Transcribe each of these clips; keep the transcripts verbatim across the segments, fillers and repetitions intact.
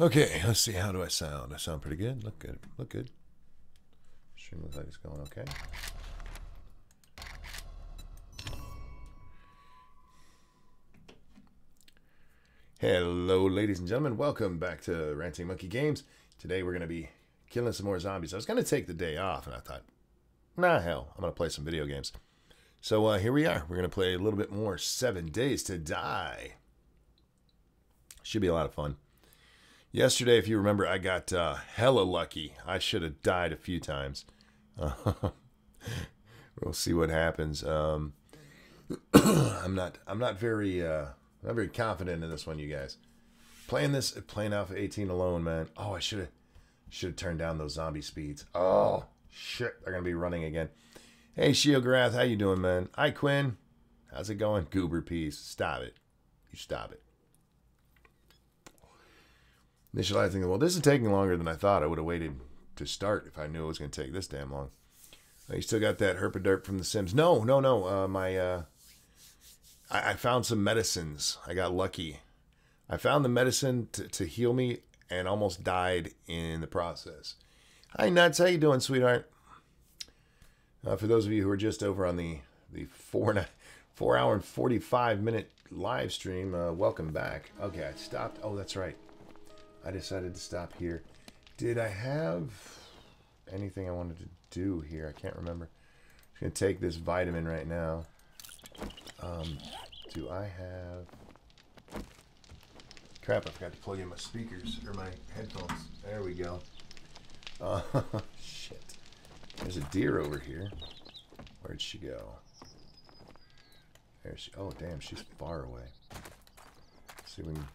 Okay, let's see. How do I sound? I sound pretty good. Look good. Look good. Stream looks like it's going okay. Hello, ladies and gentlemen. Welcome back to Ranting Monkey Games. Today we're going to be killing some more zombies. I was going to take the day off, and I thought, nah, hell, I'm going to play some video games. So uh, here we are. We're going to play a little bit more Seven Days to Die. Should be a lot of fun. Yesterday, if you remember, I got uh, hella lucky. I should have died a few times. Uh, we'll see what happens. Um, I'm not. I'm not very. Uh, I'm very confident in this one, you guys. Playing this, playing Alpha eighteen alone, man. Oh, I should have should have turned down those zombie speeds. Oh, shit. They're going to be running again. Hey, Shieldgrath, how you doing, man? Hi, Quinn. How's it going? Goober Peas. Stop it. You stop it. Initializing the world. This is taking longer than I thought. I would have waited to start if I knew it was going to take this damn long. Oh, you still got that herpaderp from The Sims. No, no, no. Uh, my... Uh, I found some medicines. I got lucky. I found the medicine to, to heal me and almost died in the process. Hi, Nuts. How you doing, sweetheart? Uh, for those of you who are just over on the, the four, four hour and forty-five minute live stream, uh, welcome back. Okay, I stopped. Oh, that's right. I decided to stop here. Did I have anything I wanted to do here? I can't remember. I'm going to take this vitamin right now. Um, do I have... Crap, I forgot to plug in my speakers, or my headphones. There we go. Uh, shit. There's a deer over here. Where'd she go? There she... Oh, damn, she's far away. Let's see if we can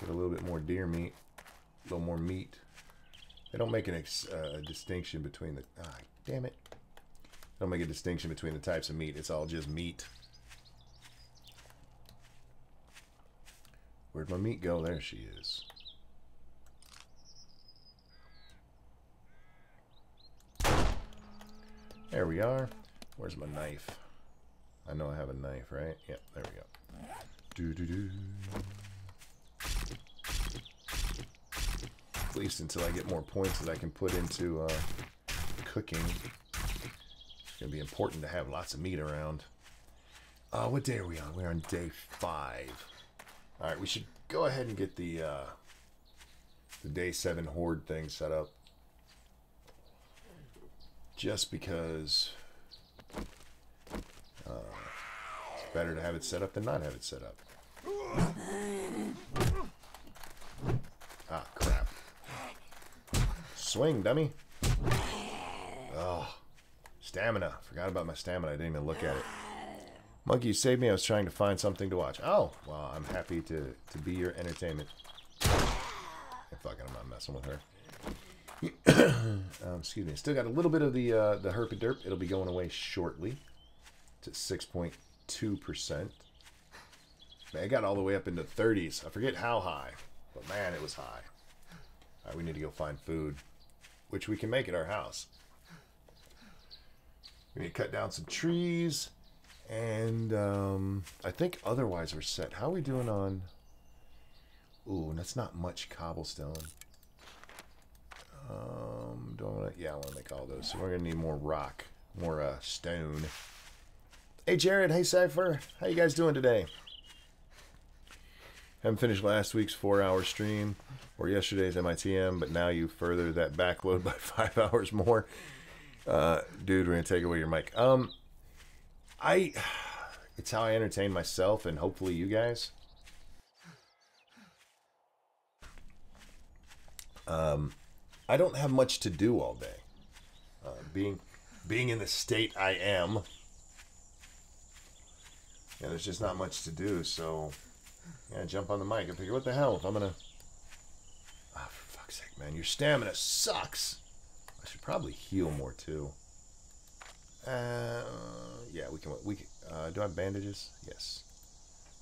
get a little bit more deer meat. A little more meat. They don't make an ex, uh, distinction between the... Ah, damn it. They don't make a distinction between the types of meat. It's all just meat. Where'd my meat go? There she is. There we are. Where's my knife? I know I have a knife, right? Yep, there we go. Do do do. At least until I get more points that I can put into uh, cooking. It's gonna be important to have lots of meat around. Uh, what day are we on? We're on day five. All right, we should go ahead and get the uh, the day seven horde thing set up, just because uh, it's better to have it set up than not have it set up. Ah, crap! Swing, dummy! Oh, stamina! Forgot about my stamina. I didn't even look at it. Monkey, you saved me. I was trying to find something to watch. Oh, well, I'm happy to, to be your entertainment. I'm fucking, I'm not messing with her. um, excuse me. Still got a little bit of the uh, the herpaderp. It'll be going away shortly to six point two percent. Man, it got all the way up into thirties. I forget how high, but man, it was high. All right, we need to go find food, which we can make at our house. We need to cut down some trees. And um, I think otherwise we're set. How are we doing on... Ooh, that's not much cobblestone. Um, do I wanna... Yeah, I want to make all those. So we're going to need more rock. More uh, stone. Hey, Jared. Hey, Cypher. How you guys doing today? Haven't finished last week's four hour stream or yesterday's M I T M, but now you further that backload by five hours more. Uh, dude, we're going to take away your mic. Um... I, it's how I entertain myself and hopefully you guys. Um, I don't have much to do all day. Uh, being, being in the state I am, yeah, there's just not much to do. So, yeah, jump on the mic and figure, what the hell? If I'm gonna, ah, oh, for fuck's sake, man, your stamina sucks. I should probably heal more too. Uh, yeah, we can. We can, uh, do I have bandages? Yes.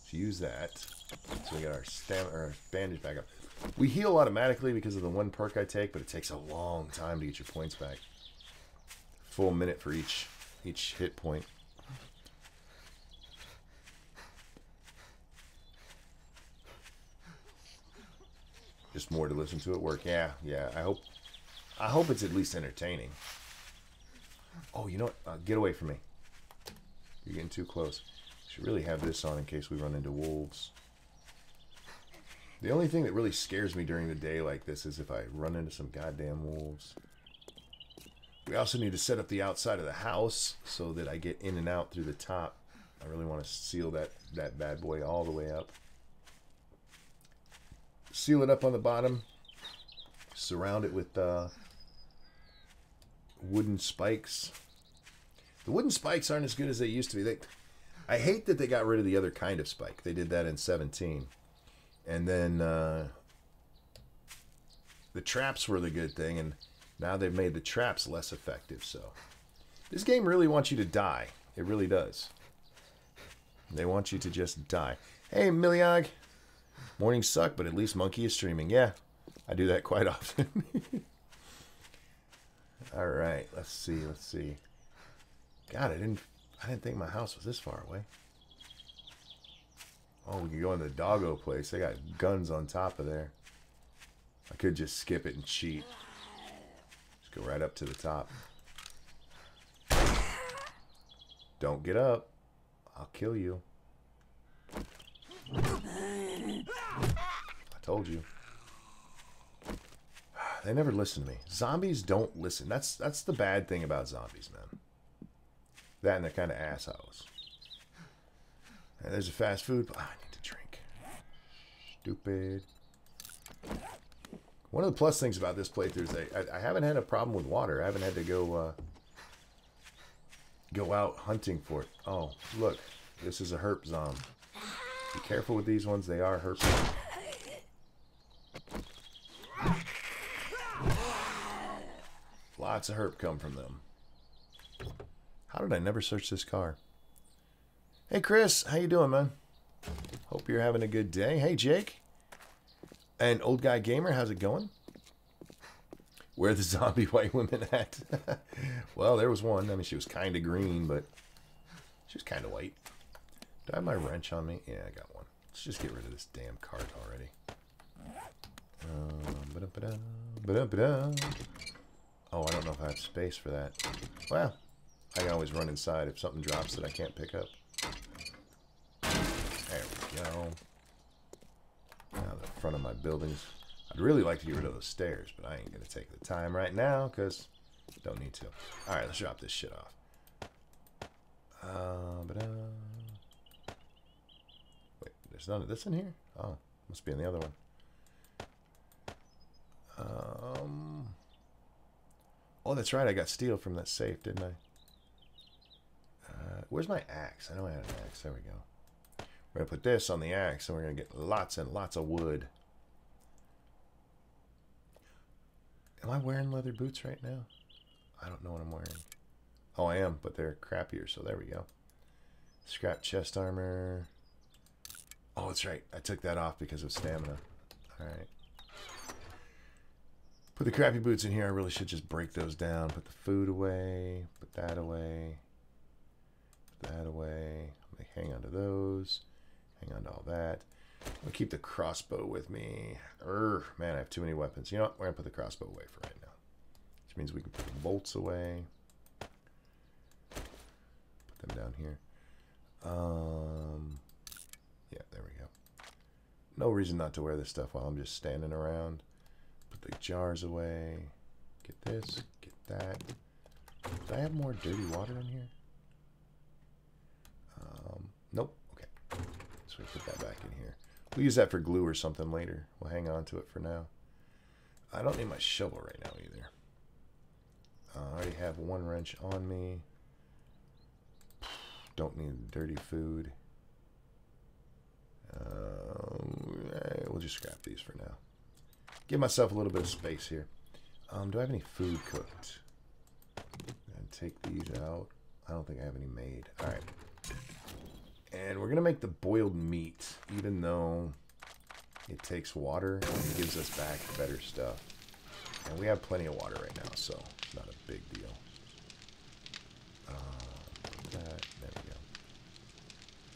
So use that. So we got our stamina, our bandage back up. We heal automatically because of the one perk I take, but it takes a long time to get your points back. Full minute for each each hit point. Just more to listen to at work. Yeah, yeah. I hope, I hope it's at least entertaining. Oh, you know what? Uh, get away from me. You're getting too close. Should really have this on in case we run into wolves. The only thing that really scares me during the day like this is if I run into some goddamn wolves. We also need to set up the outside of the house so that I get in and out through the top. I really want to seal that, that bad boy all the way up. Seal it up on the bottom. Surround it with uh, wooden spikes. The wooden spikes aren't as good as they used to be. They, I hate that they got rid of the other kind of spike. They did that in seventeen. And then uh, the traps were the good thing, and now they've made the traps less effective. So this game really wants you to die. It really does. They want you to just die. Hey, Miliag. Mornings suck, but at least Monkey is streaming. Yeah, I do that quite often. All right, let's see, let's see. God, I didn't, I didn't think my house was this far away. Oh, we can go in the doggo place. They got guns on top of there. I could just skip it and cheat. Just go right up to the top. Don't get up. I'll kill you. I told you. They never listen to me. Zombies don't listen. That's that's the bad thing about zombies, man. That and they're kind of assholes. And there's a fast food. Oh, I need to drink. Stupid. One of the plus things about this playthrough is I, I, I haven't had a problem with water. I haven't had to go uh, go out hunting for it. Oh, look. This is a herp zombie. Be careful with these ones. They are herping. Lots of herp come from them. How did I never search this car? Hey, Chris. How you doing, man? Hope you're having a good day. Hey, Jake. And Old Guy Gamer, how's it going? Where are the zombie white women at? Well, there was one. I mean, she was kind of green, but she was kind of white. Do I have my wrench on me? Yeah, I got one. Let's just get rid of this damn cart already. Um, ba-dum, ba-dum, ba-dum, ba-dum. Oh, I don't know if I have space for that. Well, I can always run inside if something drops that I can't pick up. There we go. Now the front of my buildings. I'd really like to get rid of those stairs, but I ain't going to take the time right now because don't need to. All right, let's drop this shit off. Uh, ba-dum. There's none of this in here? Oh, must be in the other one. Um, oh, that's right. I got steel from that safe, didn't I? Uh, where's my axe? I know I had an axe. There we go. We're going to put this on the axe, and we're going to get lots and lots of wood. Am I wearing leather boots right now? I don't know what I'm wearing. Oh, I am, but they're crappier, so there we go. Scrap chest armor. Oh, that's right. I took that off because of stamina. Alright. Put the crappy boots in here. I really should just break those down. Put the food away. Put that away. Put that away. I'm gonna hang on to those. Hang on to all that. I'm going to keep the crossbow with me. Urgh, man, I have too many weapons. You know what? We're going to put the crossbow away for right now. Which means we can put the bolts away. Put them down here. Um... Yeah, there we go. No reason not to wear this stuff while I'm just standing around. Put the jars away. Get this, get that. Did I have more dirty water in here? Um, nope. Okay. So we put that back in here. We'll use that for glue or something later. We'll hang on to it for now. I don't need my shovel right now either. Uh, I already have one wrench on me. Don't need dirty food. Um, we'll just scrap these for now. Give myself a little bit of space here. Um, do I have any food cooked? And take these out. I don't think I have any made. All right. And we're gonna make the boiled meat, even though it takes water and gives us back better stuff. And we have plenty of water right now, so it's not a big deal. Uh, that.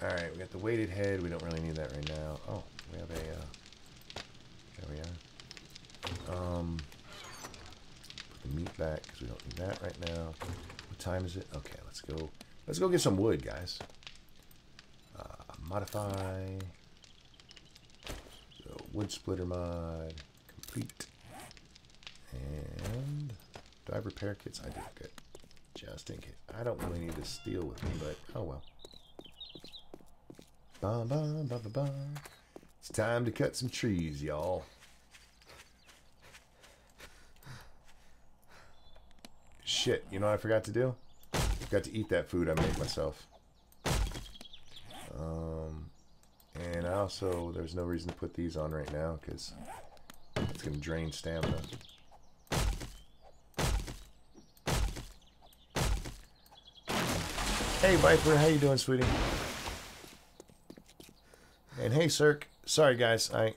All right, we got the weighted head. We don't really need that right now. Oh, we have a. Uh, there we are. Um, put the meat back because we don't need that right now. What time is it? Okay, let's go. Let's go get some wood, guys. Uh, modify. So wood splitter mod. Complete. And do I have repair kits? I do. Good. Just in case. I don't really need this steel with me, but oh well. Ba, ba, ba, ba, ba. It's time to cut some trees, y'all. Shit, you know what I forgot to do? I forgot to eat that food I made myself. Um, and I also, there's no reason to put these on right now because it's going to drain stamina. Hey, Viper, how you doing, sweetie? And hey, Cirque. Sorry, guys. I,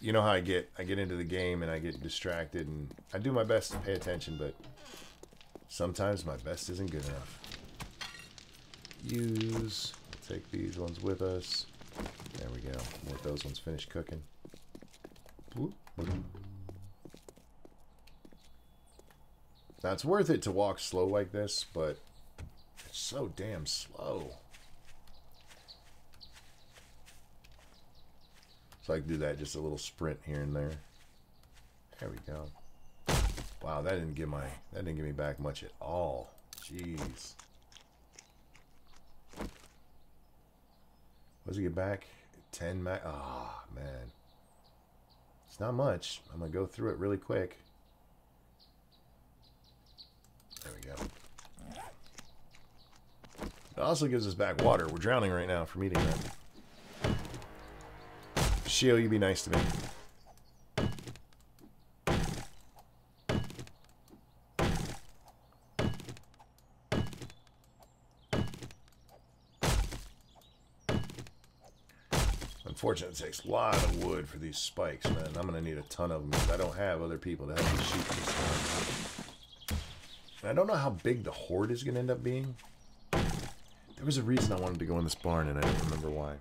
you know how I get. I get into the game and I get distracted, and I do my best to pay attention, but sometimes my best isn't good enough. Use. We'll take these ones with us. There we go. Let those ones finish cooking. Now, it's worth it to walk slow like this, but it's so damn slow. So I can do that, just a little sprint here and there. There we go. Wow, that didn't give my that didn't give me back much at all. Jeez. What does it get back? Ten mag. Ah, oh, man. It's not much. I'm gonna go through it really quick. There we go. It also gives us back water. We're drowning right now from eating that. Shio, you be nice to me. Unfortunately, it takes a lot of wood for these spikes, man. I'm going to need a ton of them because I don't have other people to help me shoot this one. And I don't know how big the horde is going to end up being. There was a reason I wanted to go in this barn, and I don't remember why.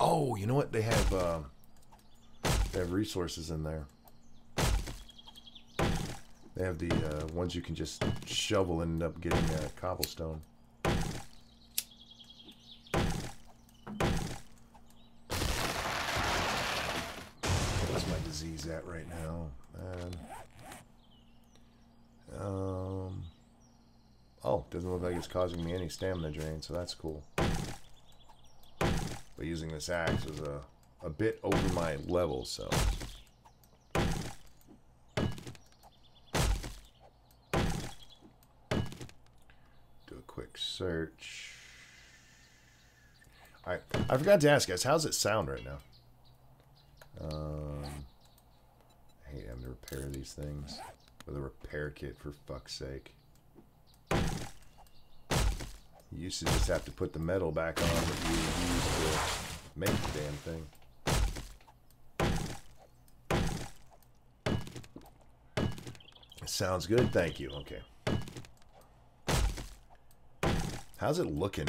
Oh, you know what? They have uh, they have resources in there. They have the uh, ones you can just shovel and end up getting uh, cobblestone. Where's my disease at right now, man? Um. Oh, doesn't look like it's causing me any stamina drain, so that's cool. But using this axe was a, a bit over my level, so. Do a quick search. Alright, I forgot to ask guys, how's it sound right now? Um, I hate having to repair these things. With a repair kit, for fuck's sake. You used to just have to put the metal back on that you used to make the damn thing. Sounds good, thank you. Okay. How's it looking?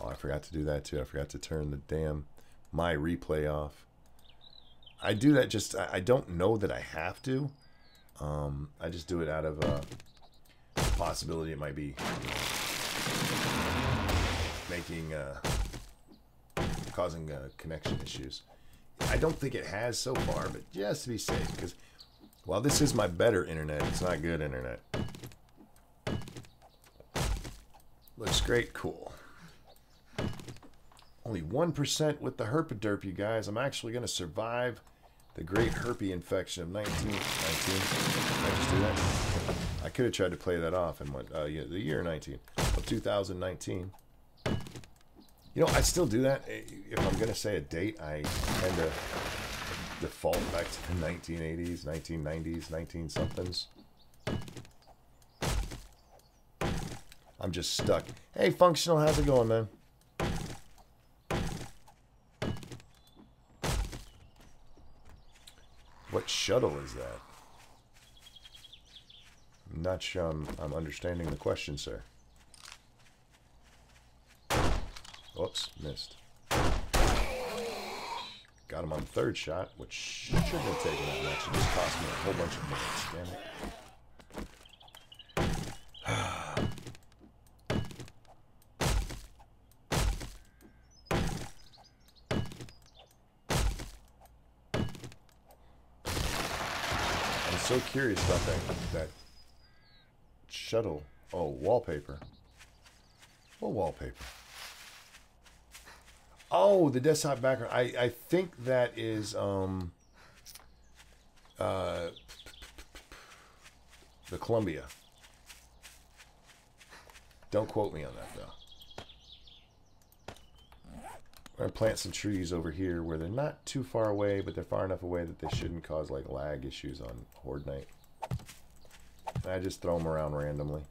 Oh, I forgot to do that too. I forgot to turn the damn my replay off. I do that just, I don't know that I have to. Um, I just do it out of uh, the possibility it might be making uh, causing uh, connection issues. I don't think it has so far, but just to be safe, because while this is my better internet, it's not good internet. Looks great, cool. Only one percent with the herpaderp, you guys. I'm actually going to survive the great herpy infection of nineteen nineteen. I just do that. I could have tried to play that off in went, uh, yeah, the year nineteen of two thousand nineteen. You know, I still do that. If I'm going to say a date, I tend to default back to the nineteen eighties, nineteen nineties, nineteen-somethings. I'm just stuck. Hey, Functional, how's it going, man? What shuttle is that? I'm not sure I'm, I'm understanding the question, sir. Whoops, missed. Got him on third shot, which should have taken that match. It just cost me a whole bunch of minutes. Damn it. I'm so curious about that, that shuttle. Oh, wallpaper. What wallpaper? Oh, the desktop background. I, I think that is um, uh, the Columbia. Don't quote me on that, though. We're going to plant some trees over here where they're not too far away, but they're far enough away that they shouldn't cause like lag issues on Horde Night. And I just throw them around randomly.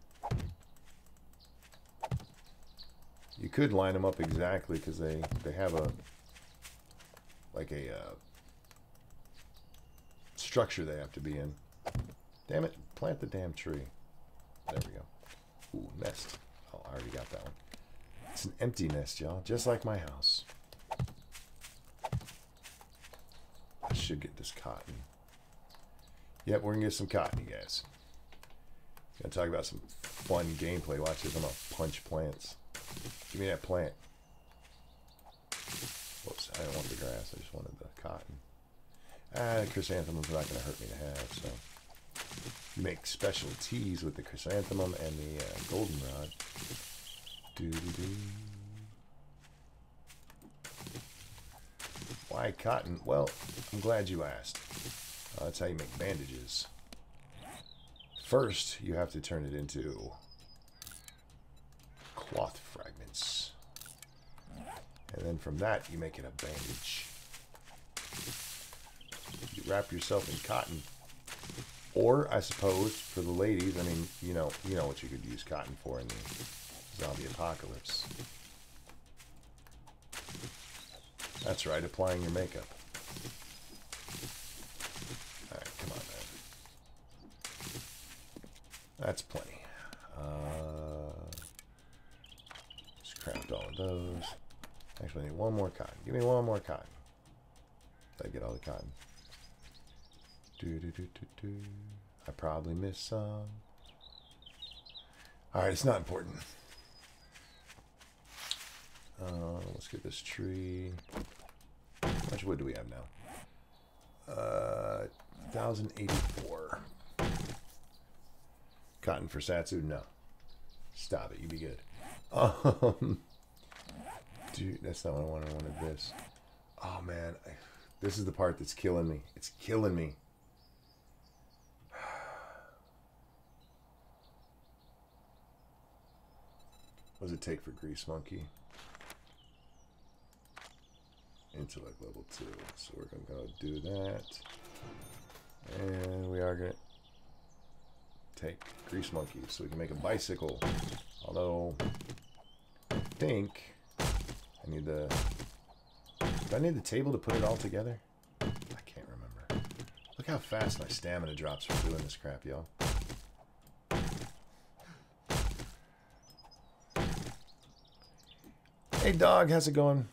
You could line them up exactly because they, they have a, like a uh, structure they have to be in. Damn it, plant the damn tree. There we go. Ooh, nest. Oh, I already got that one. It's an empty nest, y'all, just like my house. I should get this cotton. Yep, we're going to get some cotton, you guys. Going to talk about some fun gameplay. Watch this, I'm going to punch plants. Give me that plant. Whoops, I didn't want the grass, I just wanted the cotton. Ah, the chrysanthemums are not going to hurt me to have, so. You make special teas with the chrysanthemum and the uh, goldenrod. Doo-doo-doo. Why cotton? Well, I'm glad you asked. Uh, that's how you make bandages. First, you have to turn it into cloth fragments. And then from that, you make it a bandage. You wrap yourself in cotton. Or, I suppose, for the ladies, I mean, you know, you know what you could use cotton for in the zombie apocalypse. That's right, applying your makeup. Alright, come on, man. That's plenty. Uh... Craft all of those. Actually, I need one more cotton. Give me one more cotton. Did I get all the cotton? Do, do, do, do, do. I probably missed some. Alright, it's not important. Uh, let's get this tree. How much wood do we have now? Uh, one thousand eighty-four. Cotton for Satsu? No. Stop it. You be good. Um, dude, that's not what I wanted. I wanted this. Oh man, I, this is the part that's killing me. It's killing me. What does it take for Grease Monkey? Intellect level two. So we're gonna go do that, and we are gonna take Grease Monkey so we can make a bicycle. Although, I think I need the. Do I need the table to put it all together? I can't remember. Look how fast my stamina drops from doing this crap, y'all. Hey, dog, how's it going?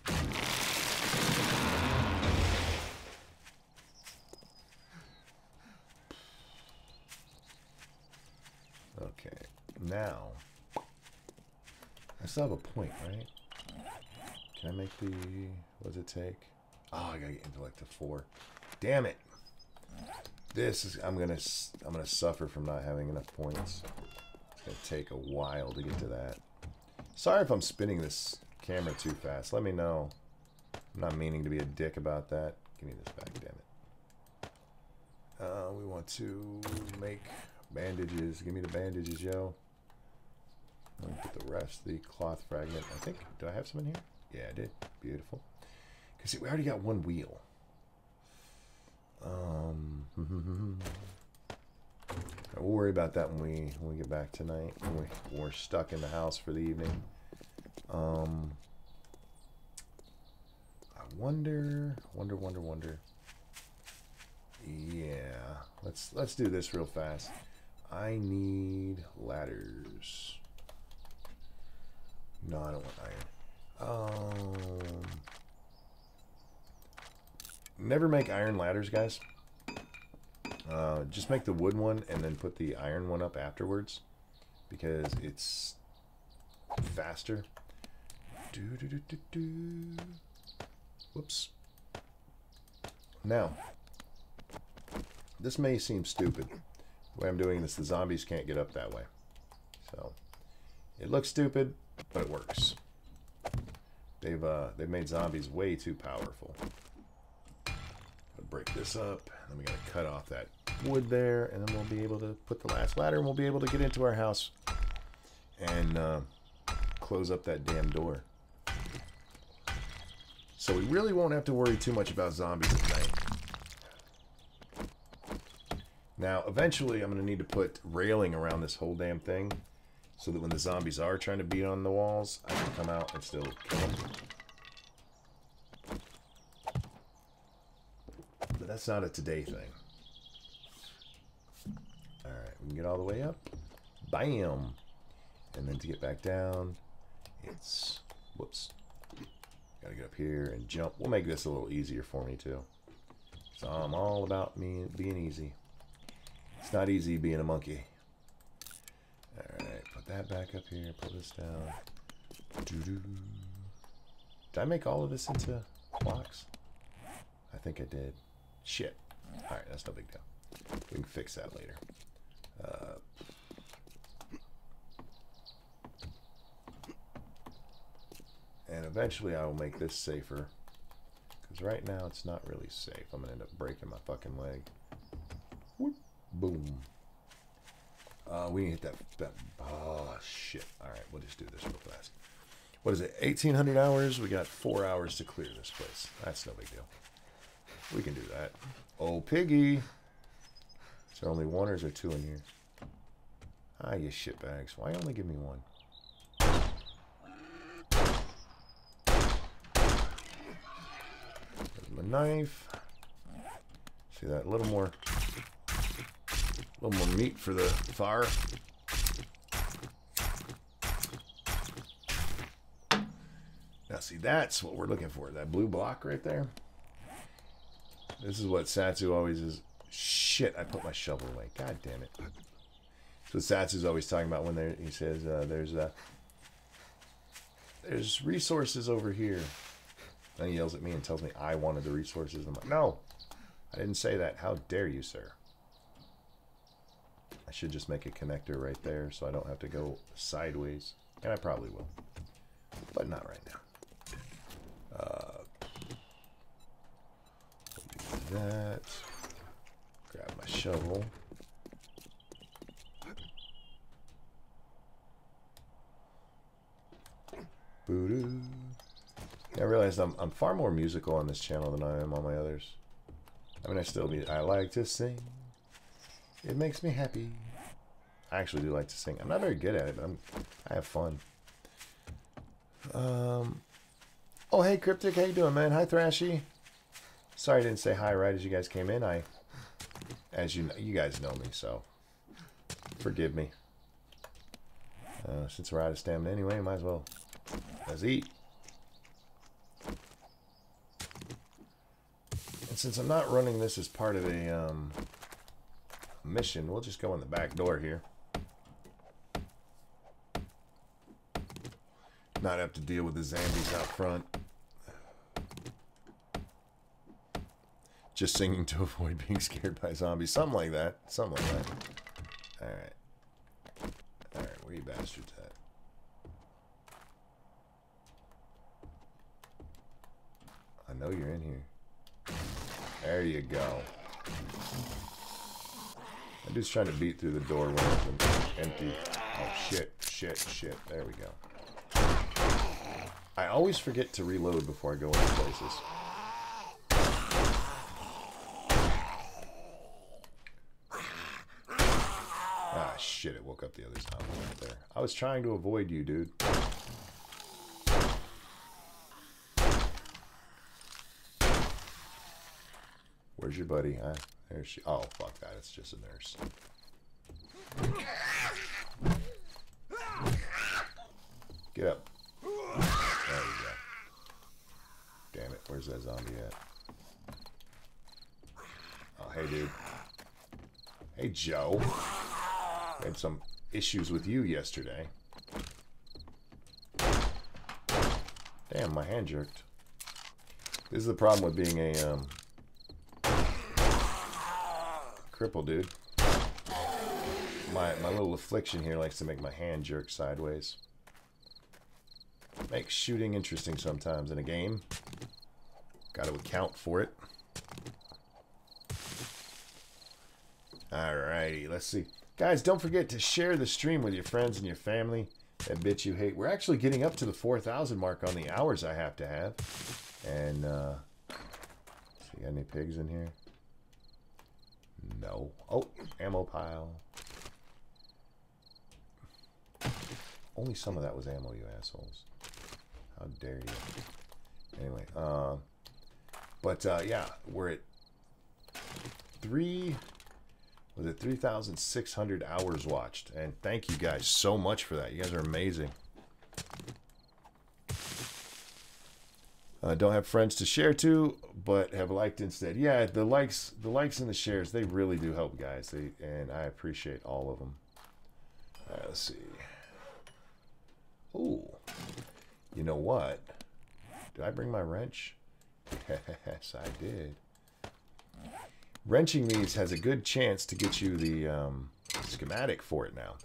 Okay, now. I still have a point, right? Can I make the... What does it take? Oh, I gotta get intellect to four. Damn it! This is... I'm gonna... I'm gonna suffer from not having enough points. It's gonna take a while to get to that. Sorry if I'm spinning this camera too fast. Let me know. I'm not meaning to be a dick about that. Give me this back, damn it. Uh, we want to make bandages. Give me the bandages, yo. I'm gonna put the rest, the cloth fragment, I think. Do I have some in here? Yeah, I did. Beautiful. Because we already got one wheel. Um, we'll worry about that when we when we get back tonight. When we, we're stuck in the house for the evening. Um, I wonder, wonder, wonder, wonder. Yeah, let's let's do this real fast. I need ladders. No, I don't want iron. Um, never make iron ladders, guys. Uh, just make the wood one and then put the iron one up afterwards because it's faster. Do, do, do, do, do. Whoops. Now, this may seem stupid, the way I'm doing this. The zombies can't get up that way. So, it looks stupid, but it works. They've, uh, they've made zombies way too powerful. Break this up, and then we gotta cut off that wood there, and then we'll be able to put the last ladder, and we'll be able to get into our house and uh, close up that damn door. So we really won't have to worry too much about zombies at night. Now, eventually, I'm gonna need to put railing around this whole damn thing, so that when the zombies are trying to beat on the walls, I can come out and still kill them. That's not a today thing. Alright, we can get all the way up. Bam! And then to get back down, it's... Whoops. Gotta get up here and jump. We'll make this a little easier for me, too. So I'm all about me being easy. It's not easy being a monkey. Alright, put that back up here. Pull this down. Doo-doo. Did I make all of this into blocks? I think I did. Shit. Alright, that's no big deal. We can fix that later. Uh, and eventually I will make this safer. Because right now it's not really safe. I'm going to end up breaking my fucking leg. Whoop. Boom. Uh, we need to hit that, that... Oh, shit. Alright, we'll just do this real fast. What is it? eighteen hundred hours? We got four hours to clear this place. That's no big deal. We can do that. Oh, piggy. Is there only one or is there two in here? Ah, you shitbags. Why only give me one? There's my knife. See that? A little more, a little more meat for the fire. Now, see, that's what we're looking for. That blue block right there. This is what Satsu always is. Shit, I put my shovel away. God damn it. So Satsu's always talking about when there, he says uh, there's uh, there's resources over here. Then he yells at me and tells me I wanted the resources. I'm like, no, I didn't say that. How dare you, sir? I should just make a connector right there so I don't have to go sideways. And I probably will. But not right now. Uh... That. Grab my shovel. Boo-doo. I realized I'm I'm far more musical on this channel than I am on my others. I mean, I still be I like to sing. It makes me happy. I actually do like to sing. I'm not very good at it, but I'm I have fun. Um. Oh, hey, Cryptic, how you doing, man? Hi, Thrashy. Sorry I didn't say hi right as you guys came in. I, as you know, you guys know me, so forgive me. Uh, since we're out of stamina anyway, might as well. Let's eat. And since I'm not running this as part of a um, mission, we'll just go in the back door here. Not have to deal with the zombies out front. Just singing to avoid being scared by zombies. Something like that. Something like that. Alright. Alright, where you bastards at? I know you're in here. There you go. I'm just trying to beat through the door when it's empty. Oh, shit, shit, shit. There we go. I always forget to reload before I go into places. Shit, it woke up the other zombie right there. I was trying to avoid you, dude. Where's your buddy, huh? There's she. Oh, fuck that. It's just a nurse. Get up. There we go. Damn it. Where's that zombie at? Hey, dude. Hey, Joe. I had some issues with you yesterday. Damn, my hand jerked. This is the problem with being a, um... cripple, dude. My, my little affliction here likes to make my hand jerk sideways. Makes shooting interesting sometimes in a game. Gotta account for it. Alrighty, let's see. Guys, don't forget to share the stream with your friends and your family. That bitch you hate. We're actually getting up to the four thousand mark on the hours I have to have. And, uh... see, got any pigs in here? No. Oh, ammo pile. Only some of that was ammo, you assholes. How dare you. Anyway, uh... But, uh, yeah, we're at three... Was it three thousand six hundred hours watched? And thank you guys so much for that. You guys are amazing. Uh, don't have friends to share to, but have liked instead. Yeah, the likes, the likes and the shares, they really do help, guys. They, and I appreciate all of them. All right, let's see. Ooh, you know what? Did I bring my wrench? Yes, I did. Wrenching these has a good chance to get you the um, schematic for it now.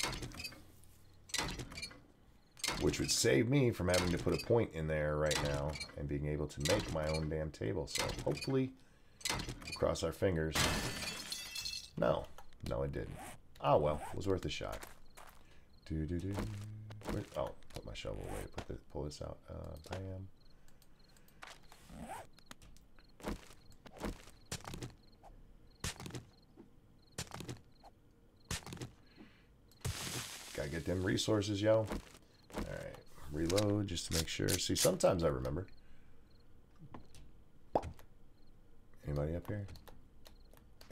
Which would save me from having to put a point in there right now and being able to make my own damn table. So hopefully, we'll cross our fingers. No. No, it didn't. Ah, well. It was worth a shot. Do, do, do. Where, oh, put my shovel away. Put the, pull this out. Uh, bam. Gotta get them resources, yo. Alright, reload just to make sure. See, sometimes I remember. Anybody up here?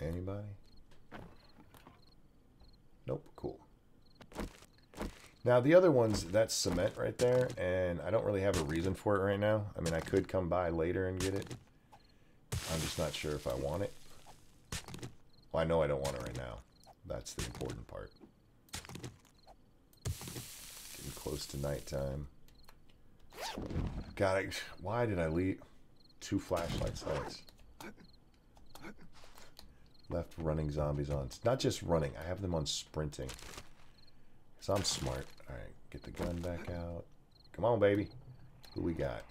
Anybody? Nope, cool. Now, the other ones, that's cement right there, and I don't really have a reason for it right now. I mean, I could come by later and get it. I'm just not sure if I want it. Well, I know I don't want it right now. That's the important part. Close to nighttime. God, I, why did I leave? Two flashlights. Lights. Left running zombies on. It's not just running. I have them on sprinting. Because I'm smart. Alright, get the gun back out. Come on, baby. Who we got?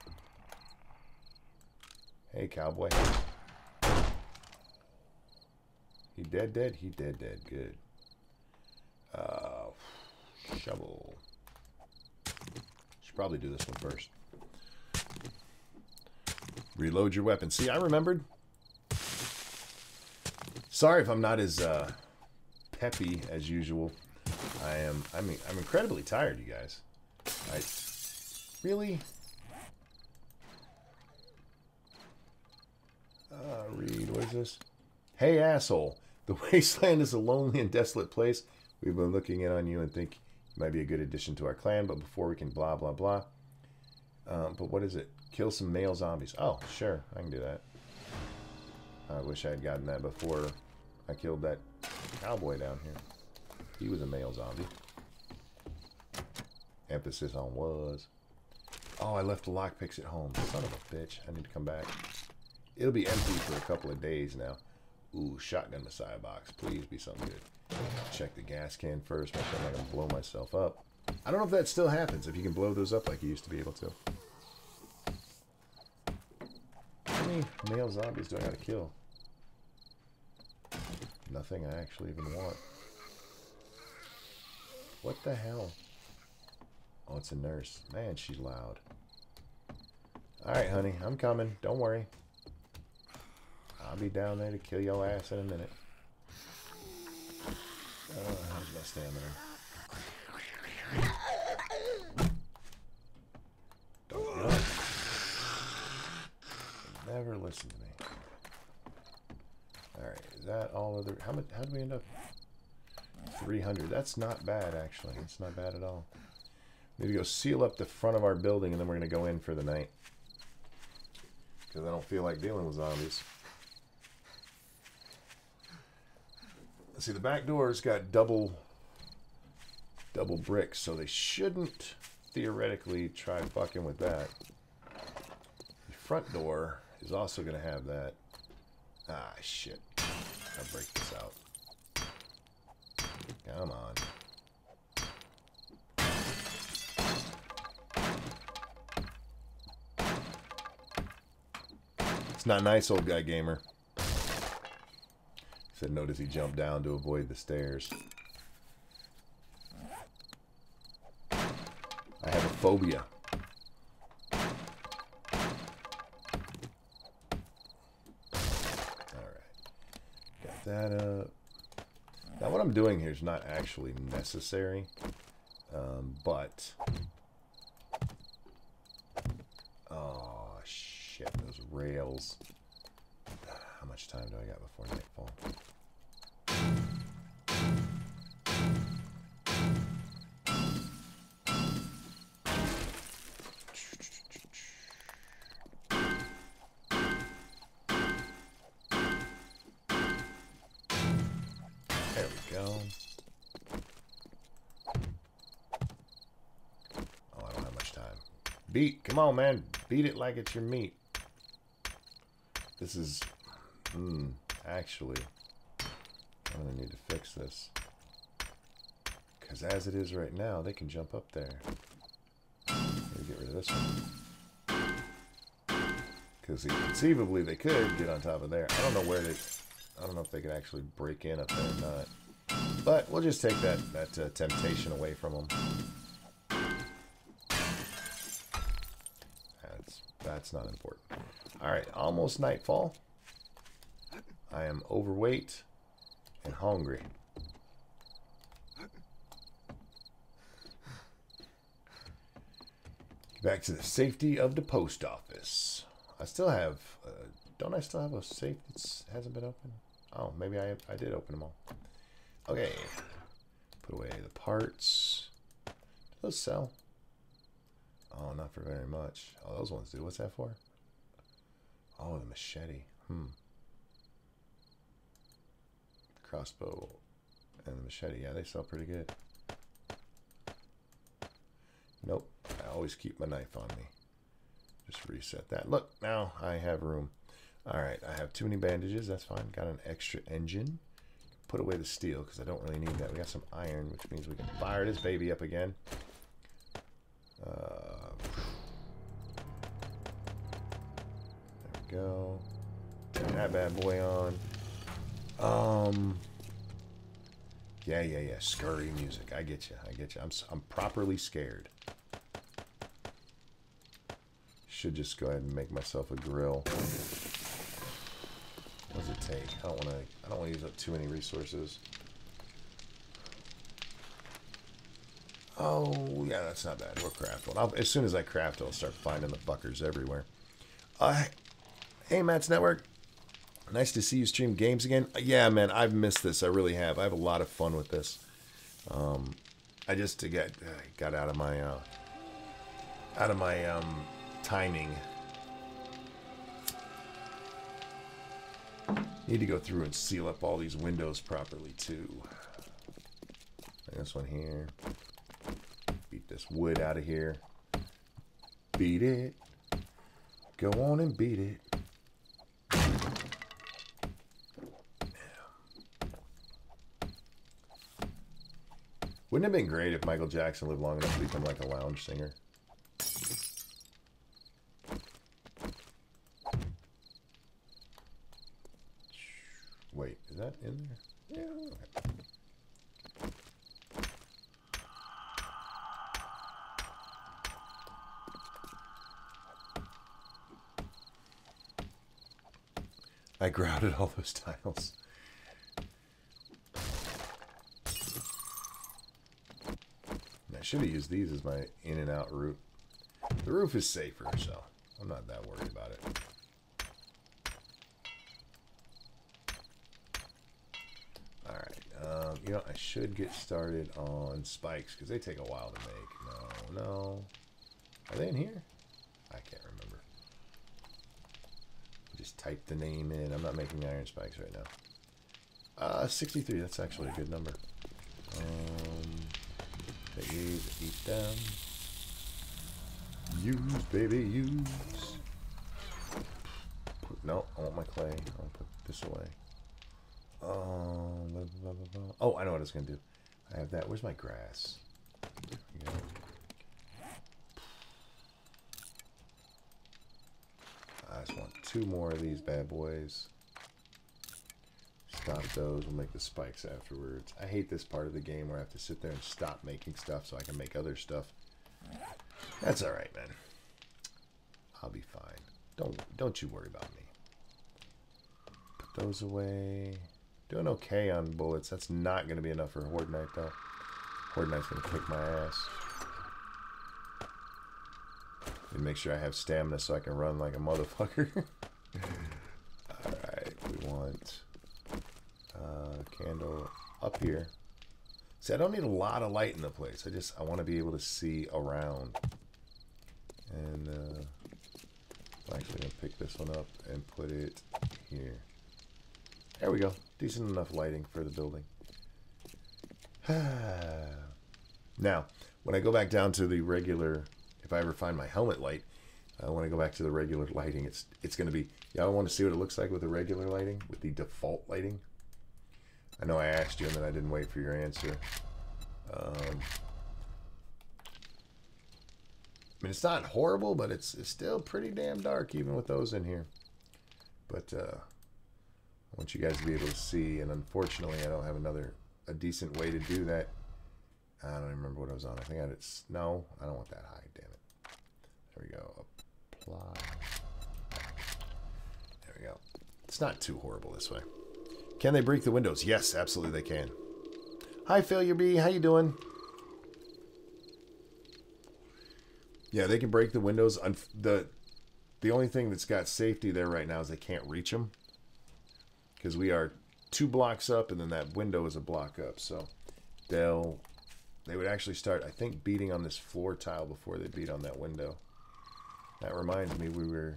Hey, cowboy. He dead, dead? He dead, dead. Good. Uh, shovel. Probably do this one first. Reload your weapon. See, I remembered. Sorry if I'm not as uh, peppy as usual. I am. I mean, I'm incredibly tired, you guys. I really. Uh, read. What is this? Hey, asshole! The wasteland is a lonely and desolate place. We've been looking in on you and think. Might be a good addition to our clan, but before we can blah, blah, blah. Um, but what is it? Kill some male zombies. Oh, sure. I can do that. I wish I had gotten that before I killed that cowboy down here. He was a male zombie. Emphasis on was. Oh, I left the lockpicks at home. Son of a bitch. I need to come back. It'll be empty for a couple of days now. Ooh, shotgun messiah box. Please be something good. Check the gas can first. Make sure I'm not going to blow myself up. I don't know if that still happens, if you can blow those up like you used to be able to. How many male zombies do I got to kill? Nothing I actually even want. What the hell? Oh, it's a nurse. Man, she's loud. Alright, honey. I'm coming. Don't worry. I'll be down there to kill your ass in a minute. I don't know how's my stamina. Don't get up. Never listen to me. Alright, is that all other... How much? How did we end up? three hundred. That's not bad, actually. It's not bad at all. We need to go seal up the front of our building, and then we're going to go in for the night. Because I don't feel like dealing with zombies. See, the back door's got double double bricks, so they shouldn't theoretically try fucking with that. The front door is also going to have that. Ah, shit. I'll break this out. Come on. It's not nice, old guy gamer. Said no, does he jump down to avoid the stairs? I have a phobia. Alright. Got that up. Now what I'm doing here is not actually necessary. Um, but... Oh, shit. Those rails. How much time do I got before nightfall? There we go. Oh, I don't have much time. Beat. Come on, man. Beat it like it's your meat. This is... Hmm, actually, I'm going to need to fix this. Because as it is right now, they can jump up there. Maybe get rid of this one. Because conceivably they could get on top of there. I don't know where they... I don't know if they could actually break in up there or not. But we'll just take that, that uh, temptation away from them. That's, that's not important. Alright, almost nightfall. I am overweight and hungry. Back to the safety of the post office. I still have... Uh, don't I still have a safe that hasn't been opened? Oh, maybe I, I did open them all. Okay. Put away the parts. Do those sell? Oh, not for very much. Oh, those ones do. What's that for? Oh, the machete. Hmm. Crossbow and the machete. Yeah, they sell pretty good. Nope. I always keep my knife on me. Just reset that. Look, now I have room. Alright, I have too many bandages. That's fine. Got an extra engine. Put away the steel because I don't really need that. We got some iron, which means we can fire this baby up again. Uh, there we go. Turn that bad boy on. Um. Yeah, yeah, yeah. Scurry music. I get you. I get you. I'm I'm properly scared. Should just go ahead and make myself a grill. What does it take? I don't want to. I don't want to use up too many resources. Oh yeah, that's not bad. We'll craft one. I'll, as soon as I craft, I'll start finding the fuckers everywhere. Uh, hey, Matt's Network. Nice to see you stream games again. Yeah, man, I've missed this. I really have. I have a lot of fun with this. Um, I just got got out of my uh, out of my um, timing. Need to go through and seal up all these windows properly too. This one here. Beat this wood out of here. Beat it. Go on and beat it. Wouldn't it have been great if Michael Jackson lived long enough to become like a lounge singer? Wait, is that in there? Yeah. Okay. I grouted all those tiles. I should have used these as my in and out route. The roof is safer, so I'm not that worried about it. Alright, um, you know, I should get started on spikes because they take a while to make. No, no. Are they in here? I can't remember. Just type the name in. I'm not making iron spikes right now. Uh, sixty-three, that's actually a good number. Um, take these, eat them. Use, baby, use. Put, no, I want my clay. I'll put this away. Um, blah, blah, blah, blah. Oh, I know what it's going to do. I have that. Where's my grass? Yeah. I just want two more of these bad boys. Stop those. We'll make the spikes afterwards. I hate this part of the game where I have to sit there and stop making stuff so I can make other stuff. That's alright, man. I'll be fine. Don't don't you worry about me. Put those away. Doing okay on bullets. That's not going to be enough for a Horde Knight, though. Horde Knight's going to kick my ass. And make sure I have stamina so I can run like a motherfucker. Alright, we want uh, candle up here. See, I don't need a lot of light in the place. I just, I want to be able to see around. And uh, I'm actually going to pick this one up and put it here. There we go. Decent enough lighting for the building. Now, when I go back down to the regular, if I ever find my helmet light, uh, when I go back to the regular lighting, it's it's going to be, y'all want to see what it looks like with the regular lighting, with the default lighting? I know I asked you and then I didn't wait for your answer. Um, I mean, it's not horrible, but it's, it's still pretty damn dark, even with those in here. But uh, I want you guys to be able to see, and unfortunately I don't have another, a decent way to do that. I don't even remember what I was on. I think I had it, no, I don't want that high, damn it. There we go, apply. There we go. It's not too horrible this way. Can they break the windows? Yes, absolutely they can. Hi, Failure B. How you doing? Yeah, they can break the windows. The, the only thing that's got safety there right now is they can't reach them. Because we are two blocks up, and then that window is a block up. So they'll, they would actually start, I think, beating on this floor tile before they beat on that window. That reminds me, we were,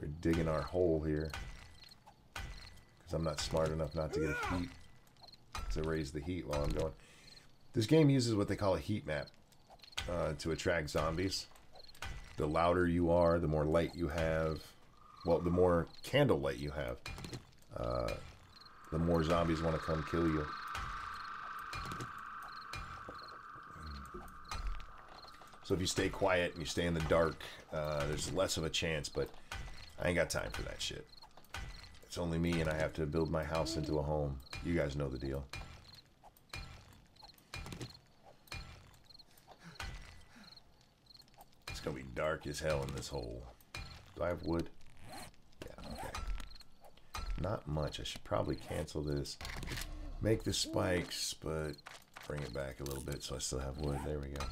we were digging our hole here. I'm not smart enough not to get a heat to raise the heat while I'm going. This game uses what they call a heat map uh, to attract zombies. The louder you are, the more light you have. Well, the more candle light you have, uh, the more zombies want to come kill you. So if you stay quiet and you stay in the dark, uh, there's less of a chance. But I ain't got time for that shit. It's only me, and I have to build my house into a home. You guys know the deal. It's gonna be dark as hell in this hole. Do I have wood? Yeah, okay. Not much. I should probably cancel this. Make the spikes, but bring it back a little bit so I still have wood. There we go.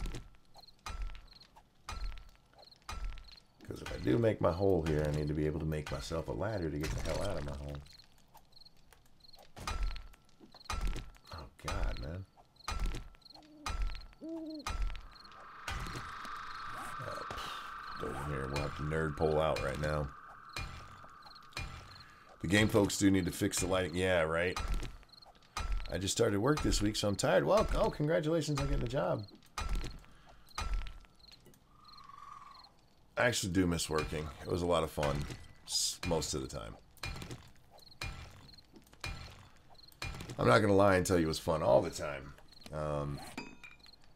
Because if I do make my hole here, I need to be able to make myself a ladder to get the hell out of my hole. Oh, God, man. Oh, those in here, we'll have to nerd pull out right now. The game folks do need to fix the lighting. Yeah, right. I just started work this week, so I'm tired. Well, oh, congratulations on getting a job. I actually do miss working. It was a lot of fun most of the time. I'm not gonna lie and tell you it was fun all the time. Um,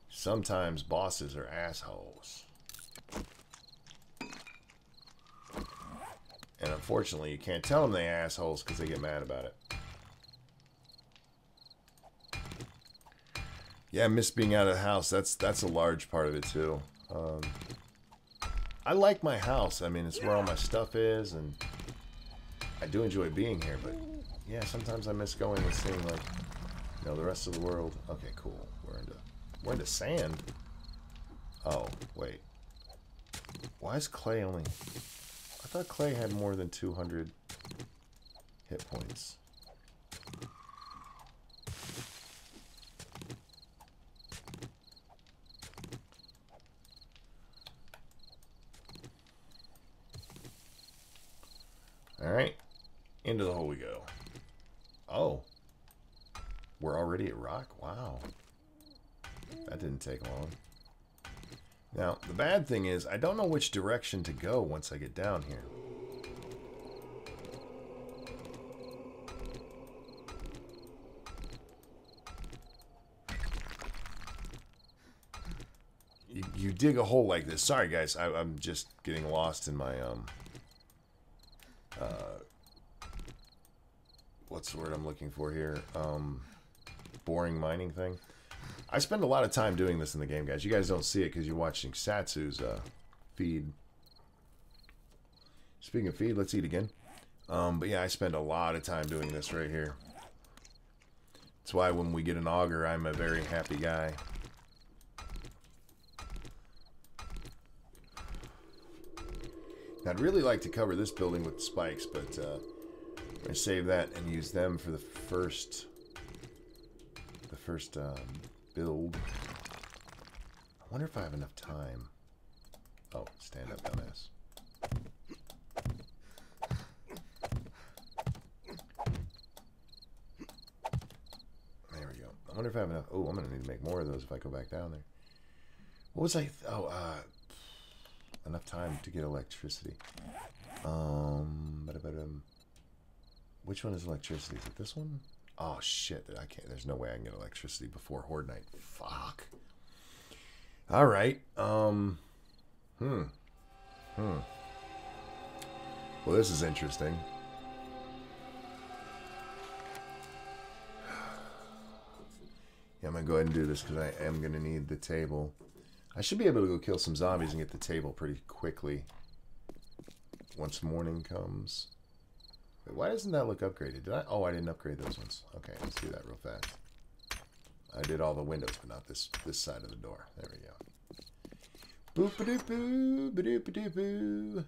sometimes bosses are assholes, and unfortunately you can't tell them they're assholes because they get mad about it. Yeah, I miss being out of the house. That's that's a large part of it too. Um, I like my house. I mean, it's where all my stuff is, and I do enjoy being here, but yeah, sometimes I miss going and seeing, like, you know, the rest of the world. Okay, cool. We're into, we're into sand. Oh, wait. Why is clay only... I thought clay had more than two hundred hit points. Alright, into the hole we go. Oh, We're already at rock? Wow. That didn't take long. Now, the bad thing is, I don't know which direction to go once I get down here. You, you dig a hole like this. Sorry, guys. I, I'm just getting lost in my, um... Uh... what's the word I'm looking for here? Um, boring mining thing. I spend a lot of time doing this in the game, guys. You guys don't see it because you're watching Satsu's uh, feed. Speaking of feed, let's eat again. Um, but yeah, I spend a lot of time doing this right here. That's why when we get an auger, I'm a very happy guy. Now, I'd really like to cover this building with spikes, but... Uh, I'm going to save that and use them for the first, the first um, build. I wonder if I have enough time. Oh, stand up, dumbass. There we go. I wonder if I have enough. Oh, I'm going to need to make more of those if I go back down there. What was I? Th oh, uh, enough time to get electricity. Um, but but um. Which one is electricity? Is it this one? Oh shit, I can't, there's no way I can get electricity before Horde Night. Fuck. Alright, um... Hmm. Hmm. Well, this is interesting. Yeah, I'm gonna go ahead and do this because I am gonna need the table. I should be able to go kill some zombies and get the table pretty quickly. Once morning comes... Wait, why doesn't that look upgraded? Did I? Oh, I didn't upgrade those ones. Okay, let's do that real fast. I did all the windows, but not this this side of the door. There we go. Boop a doop boo, ba doop a doop boo.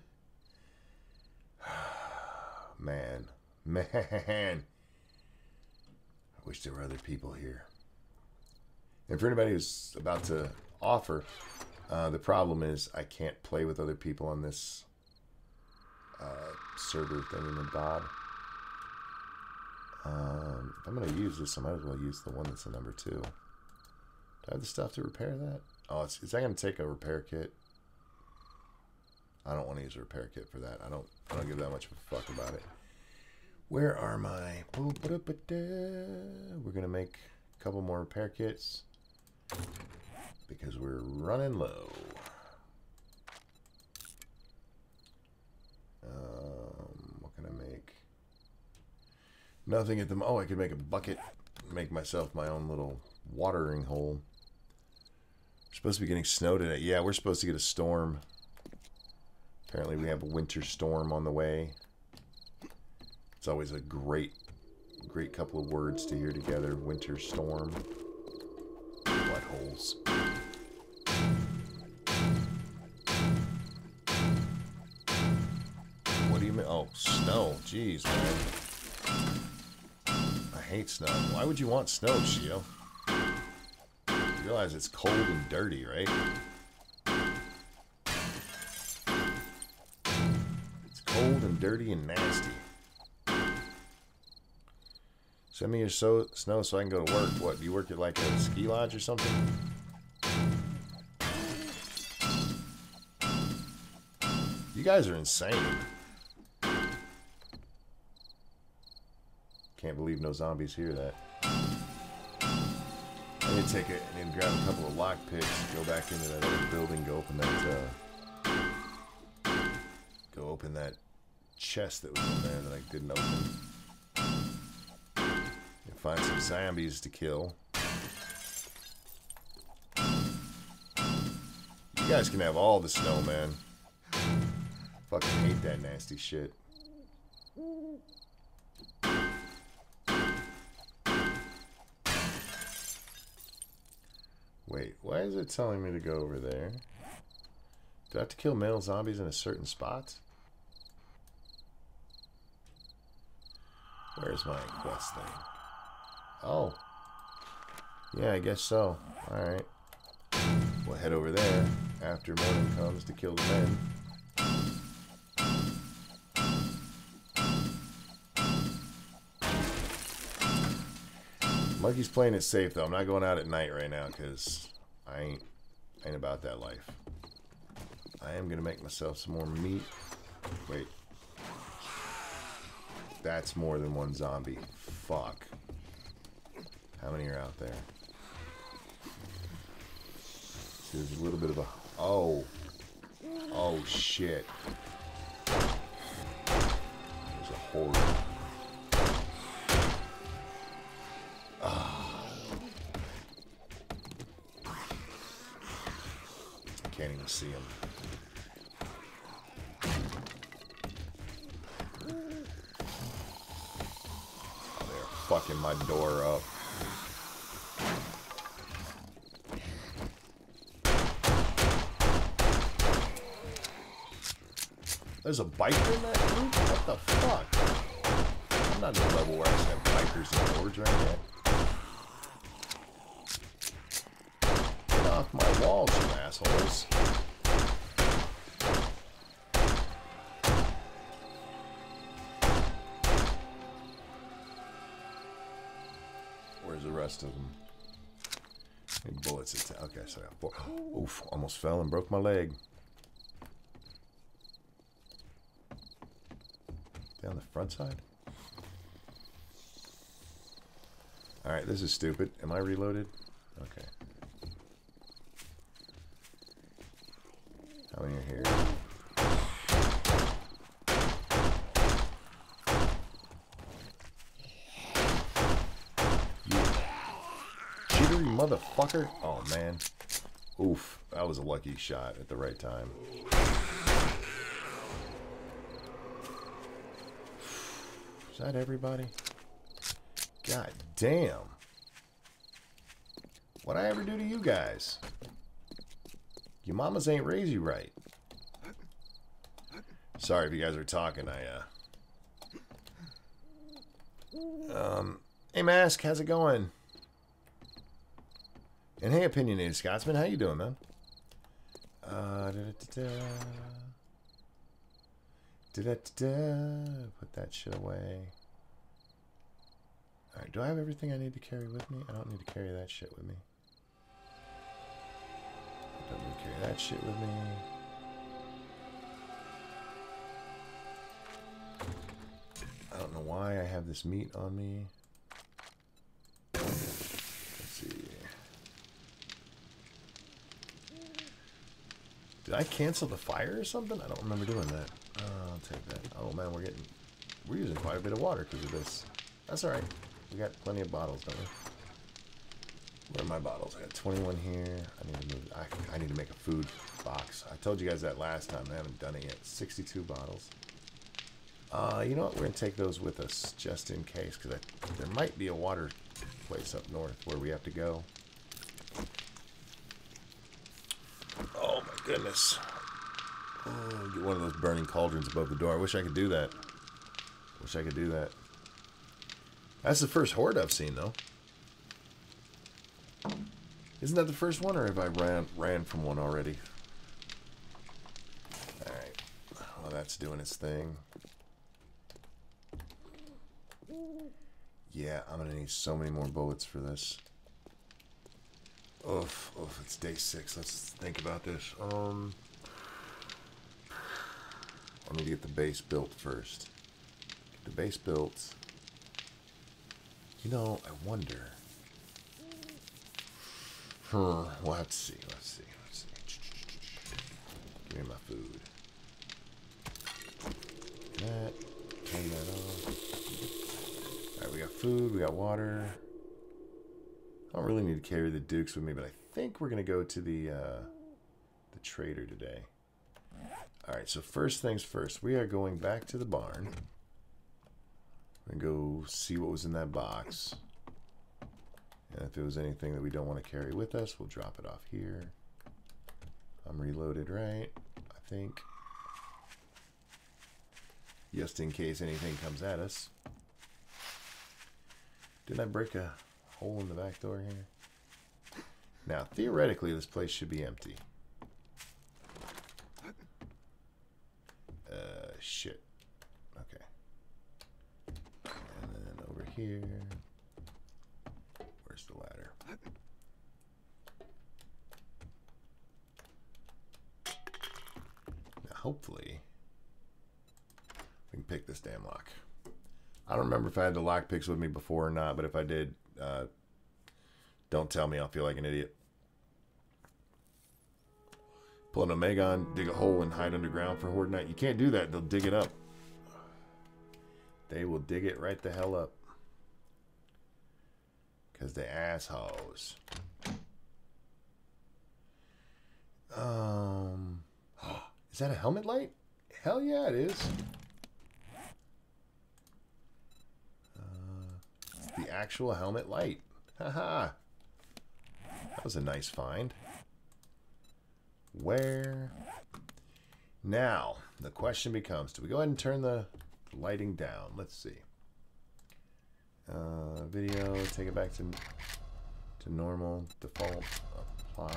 Man, man. I wish there were other people here. And for anybody who's about to offer, uh, the problem is I can't play with other people on this. Uh, server thing in the bob. Um, if I'm going to use this, I might as well use the one that's a number two. Do I have the stuff to repair that? Oh, it's, is that going to take a repair kit? I don't want to use a repair kit for that. I don't I don't give that much of a fuck about it. Where are my... We're going to make a couple more repair kits because we're running low. Um, what can I make? Nothing at the... Oh, I could make a bucket. Make myself my own little watering hole. We're supposed to be getting snowed in it. Yeah, we're supposed to get a storm. Apparently we have a winter storm on the way. It's always a great, great couple of words to hear together. Winter storm. What holes. Oh, snow. Jeez, man. I hate snow. Why would you want snow, Shio? You realize it's cold and dirty, right? It's cold and dirty and nasty. Send me your so snow so I can go to work. What, do you work at like a ski lodge or something? You guys are insane. Can't believe no zombies hear that. I'm gonna take it and grab a couple of lock picks, go back into that other building, go open that, uh, go open that chest that was in there that I didn't open. And find some zombies to kill. You guys can have all the snow, man. Fucking hate that nasty shit. Wait, why is it telling me to go over there? Do I have to kill male zombies in a certain spot? Where's my quest thing? Oh. Yeah, I guess so. Alright. We'll head over there after morning comes to kill the men. Monkey's playing it safe, though. I'm not going out at night right now, because I ain't, ain't about that life. I am going to make myself some more meat. Wait. That's more than one zombie. Fuck. How many are out there? See, there's a little bit of a... Oh. Oh, shit. There's a horde. Oh. Can't even see him. Fucking my door up. There's a biker in that group? What the fuck? I'm not in a level where I just have bikers and boards right yet. Get off my walls, you assholes. Of them. And bullets. Okay, so I got four. Oof, almost fell and broke my leg. Down the front side? Alright, this is stupid. Am I reloaded? Okay. How many are here? Motherfucker. Oh, man. Oof. That was a lucky shot at the right time. Is that everybody? God damn. What'd I ever do to you guys? Your mamas ain't raise you right. Sorry if you guys are talking. I, uh... Um, hey, Mask. How's it going? And hey, Opinionated Scotsman, how you doing, man? Uh, da da da da. Da da da. Put that shit away. Alright, do I have everything I need to carry with me? I don't need to carry that shit with me. I don't need to carry that shit with me. I don't know why I have this meat on me. Did I cancel the fire or something? I don't remember doing that. Uh, I'll take that. Oh man, we're getting, we're using quite a bit of water because of this. That's all right. We got plenty of bottles, don't we? Where are my bottles? I got twenty-one here. I need to move. I, I need to make a food box. I told you guys that last time. I haven't done it yet. sixty-two bottles. Uh, you know what? We're gonna take those with us just in case, because there might be a water place up north where we have to go. Goodness. Oh, get one of those burning cauldrons above the door. I wish I could do that. Wish I could do that. That's the first horde I've seen, though. Isn't that the first one, or have I ran, ran from one already? Alright. Well, that's doing its thing. Yeah, I'm going to need so many more bullets for this. Oof, oof, it's day six. Let's think about this. Um, I need to get the base built first. Get the base built. You know, I wonder. Huh, we'll have to see. Let's see. Let's see. Give me my food. That. Turn that off. Alright, we got food, we got water. I don't really need to carry the dukes with me, but I think we're going to go to the uh, the trader today. Alright, so first things first. We are going back to the barn. We're going to go see what was in that box. And if it was anything that we don't want to carry with us, we'll drop it off here. I'm reloaded, right? I think. Just in case anything comes at us. Didn't I break a... hole in the back door here. Now, theoretically, this place should be empty. Uh, shit. Okay. And then over here, hopefully we can pick this damn lock. I don't remember if I had the lock picks with me before or not, but if I did, uh, don't tell me. I'll feel like an idiot. Pull an Omegon, dig a hole, and hide underground for Horde Knight. You can't do that. They'll dig it up. They will dig it right the hell up. Because they're assholes. Um, is that a helmet light? Hell yeah, it is. Uh, the actual helmet light. Haha. That was a nice find. Where? Now, the question becomes, do we go ahead and turn the lighting down? Let's see. Uh, video, take it back to, to normal, default, apply.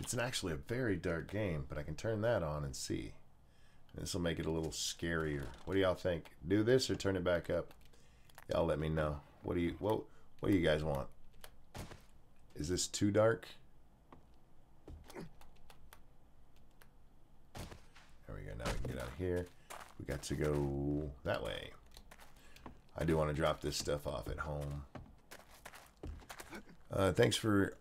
It's an actually a very dark game, but I can turn that on and see. This will make it a little scarier. What do y'all think? Do this or turn it back up? Y'all let me know. What do you what what do you guys want? Is this too dark? There we go. Now we can get out of here. We got to go that way. I do want to drop this stuff off at home. Uh, thanks for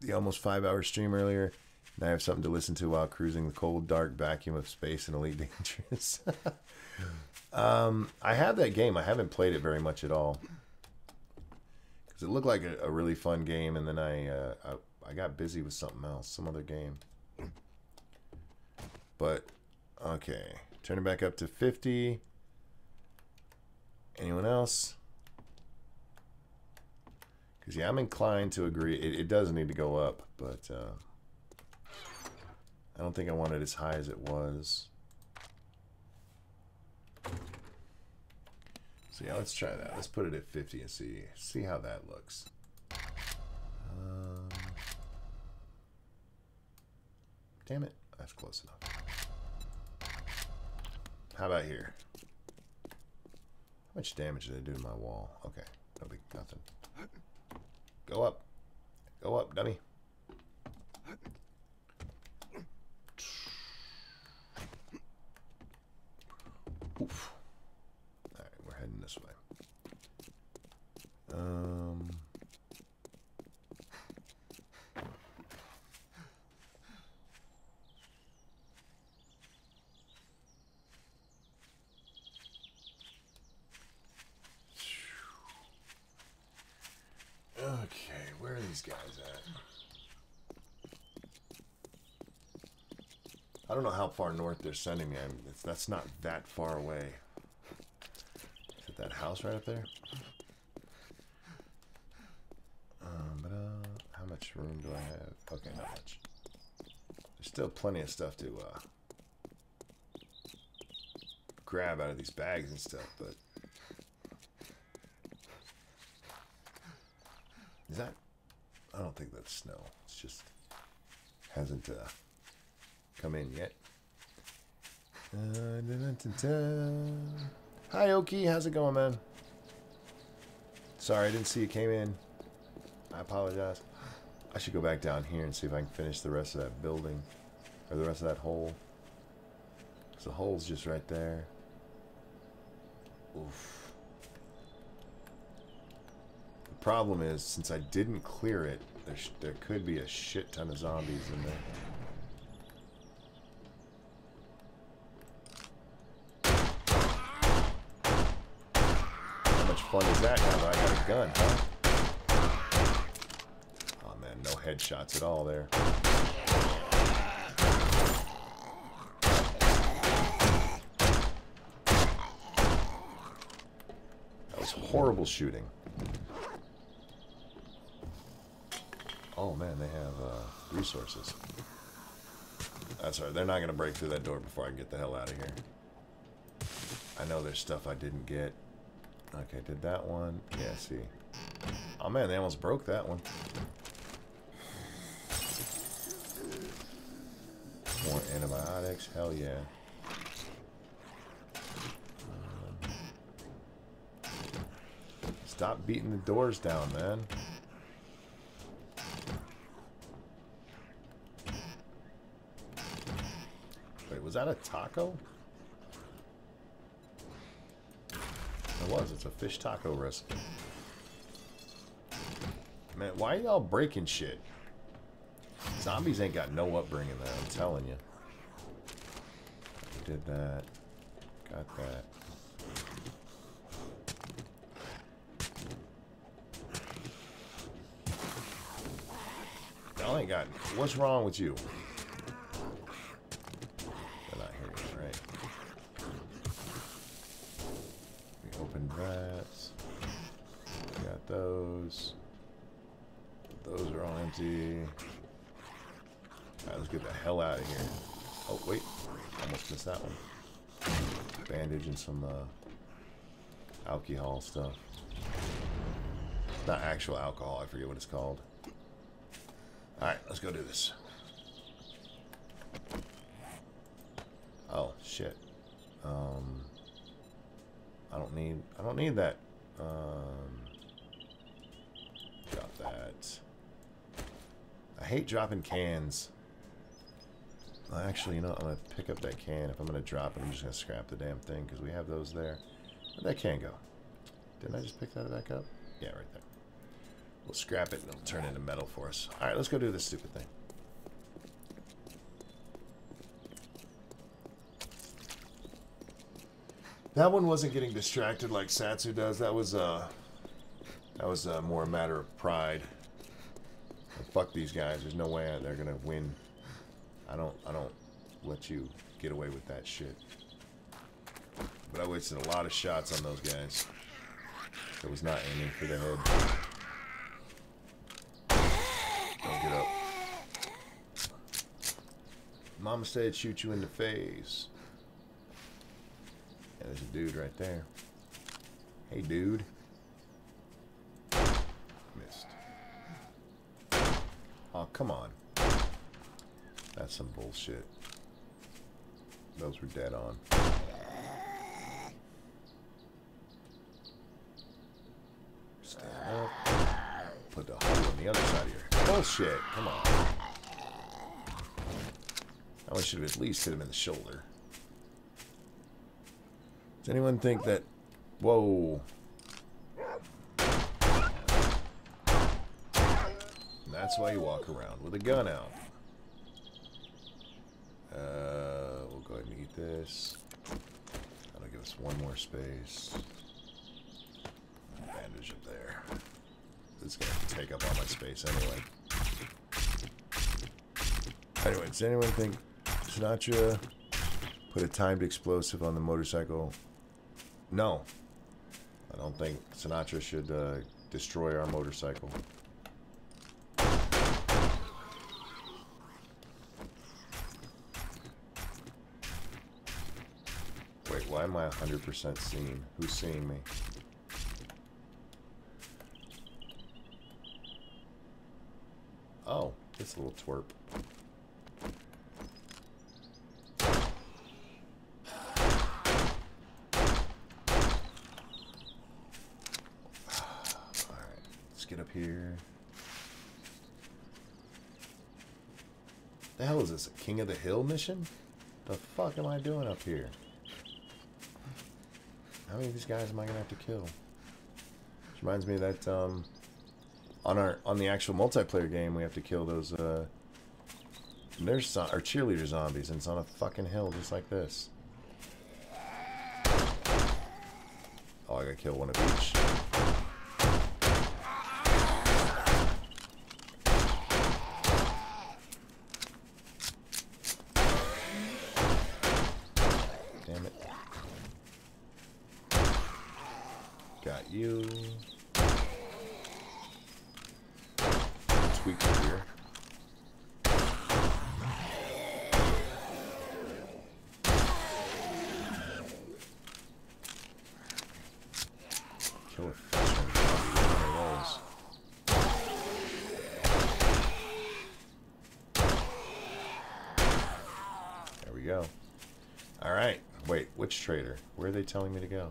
the almost five hour stream earlier. Now I have something to listen to while cruising the cold, dark vacuum of space in Elite Dangerous. um, I have that game. I haven't played it very much at all. Because it looked like a, a really fun game, and then I, uh, I I got busy with something else, some other game. But, okay. Turn it back up to fifty. Anyone else? Because, yeah, I'm inclined to agree. It, it does need to go up, but uh, I don't think I want it as high as it was. So, yeah, let's try that. Let's put it at fifty and see, see how that looks. Um, damn it. That's close enough. How about here? How much damage did I do to my wall? Okay. No big nothing. Go up. Go up, dummy. Oof. Alright, we're heading this way. Um... Okay, where are these guys at? I don't know how far north they're sending me. I mean, it's, that's not that far away. Is it that house right up there? Um, but, uh, how much room do I have? Okay, not much. There's still plenty of stuff to uh, grab out of these bags and stuff, but is that? I don't think that's snow. It's just hasn't uh, come in yet. Uh, da, da, da, da. Hi, Oki. How's it going, man? Sorry, I didn't see you came in. I apologize. I should go back down here and see if I can finish the rest of that building, or the rest of that hole. Cause the hole's just right there. Oof. Problem is, since I didn't clear it, there, sh there could be a shit ton of zombies in there. How much fun is that now that I got a gun, huh? Oh man, no headshots at all there. That was horrible shooting. Oh man, they have uh, resources. That's right, they're not gonna break through that door before I can get the hell out of here. I know there's stuff I didn't get. Okay, did that one. Yeah, see. Oh man, they almost broke that one. More antibiotics, hell yeah. Um, stop beating the doors down, man. that a taco? It was. It's a fish taco recipe. Man, why y'all breaking shit? Zombies ain't got no upbringing, though. I'm telling you. Did that. Got that. Y'all ain't got... What's wrong with you? They're not here yet, right? We opened that. We got those. Those are all empty. Alright, let's get the hell out of here. Oh, wait. Almost missed that one. Bandage and some uh, alcohol stuff. Not actual alcohol. I forget what it's called. Alright, let's go do this. Oh, shit. Um, I don't need... I don't need that. Um, drop that. I hate dropping cans. Actually, you know, I'm going to pick up that can. If I'm going to drop it, I'm just going to scrap the damn thing, because we have those there. Where'd that can go? Didn't I just pick that back up? Yeah, right there. We'll scrap it, and it'll turn into metal for us. All right, let's go do this stupid thing. That one wasn't getting distracted like Satsu does. That was, uh, that was uh, more a matter of pride. And fuck these guys. There's no way they're going to win. I don't, I don't let you get away with that shit. But I wasted a lot of shots on those guys. It was not aiming for the head. Don't get up. Mama said shoot you in the face. Yeah, there's a dude right there. Hey, dude. Missed. Oh, come on. That's some bullshit. Those were dead on. Stand up. Put the hole on the other side of your... Bullshit! Come on. I wish I should have at least hit him in the shoulder. Does anyone think that... Whoa. And that's why you walk around with a gun out. Uh, we'll go ahead and eat this. That'll give us one more space. Bandage up there. This is going to take up all my space anyway. Anyway, does anyone think Sinatra put a timed explosive on the motorcycle? No. I don't think Sinatra should uh, destroy our motorcycle. Why am I one hundred percent seen? Who's seeing me? Oh, this little twerp. Alright, let's get up here. The hell is this? A King of the Hill mission? The fuck am I doing up here? How many of these guys am I gonna have to kill? Which reminds me that um, on our on the actual multiplayer game, we have to kill those uh, nurse zo or cheerleader zombies, and it's on a fucking hill just like this. Oh, I gotta kill one of each. You tweak it here. Kill a fish and one of those. There we go. All right. Wait, which trader? Where are they telling me to go?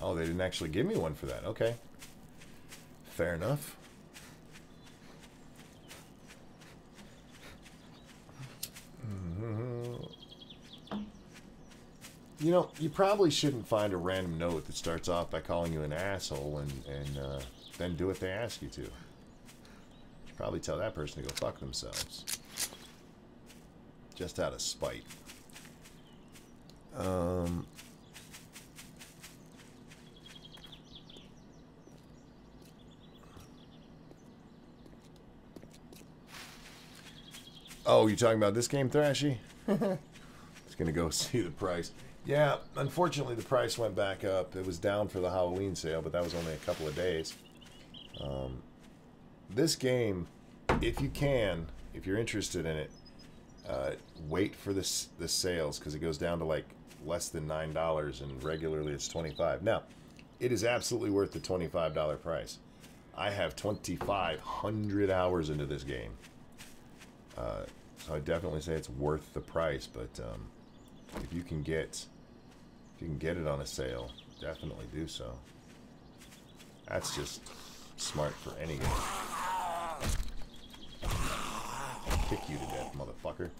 Oh, they didn't actually give me one for that. Okay. Fair enough. Mm-hmm. you know, you probably shouldn't find a random note that starts off by calling you an asshole and, and uh, then do what they ask you to. You should probably tell that person to go fuck themselves. Just out of spite. Um... Oh, you're talking about this game, Thrashy? It's gonna go see the price. Yeah, unfortunately the price went back up. It was down for the Halloween sale, but that was only a couple of days. Um, this game, if you can, if you're interested in it, uh, wait for this the sales, because it goes down to like less than nine dollars, and regularly it's twenty-five. Now, it is absolutely worth the twenty-five dollar price. I have twenty-five hundred hours into this game. Uh, so I definitely say it's worth the price, but um, if you can get if you can get it on a sale, definitely do so. That's just smart for any game. I'll kick you to death, motherfucker.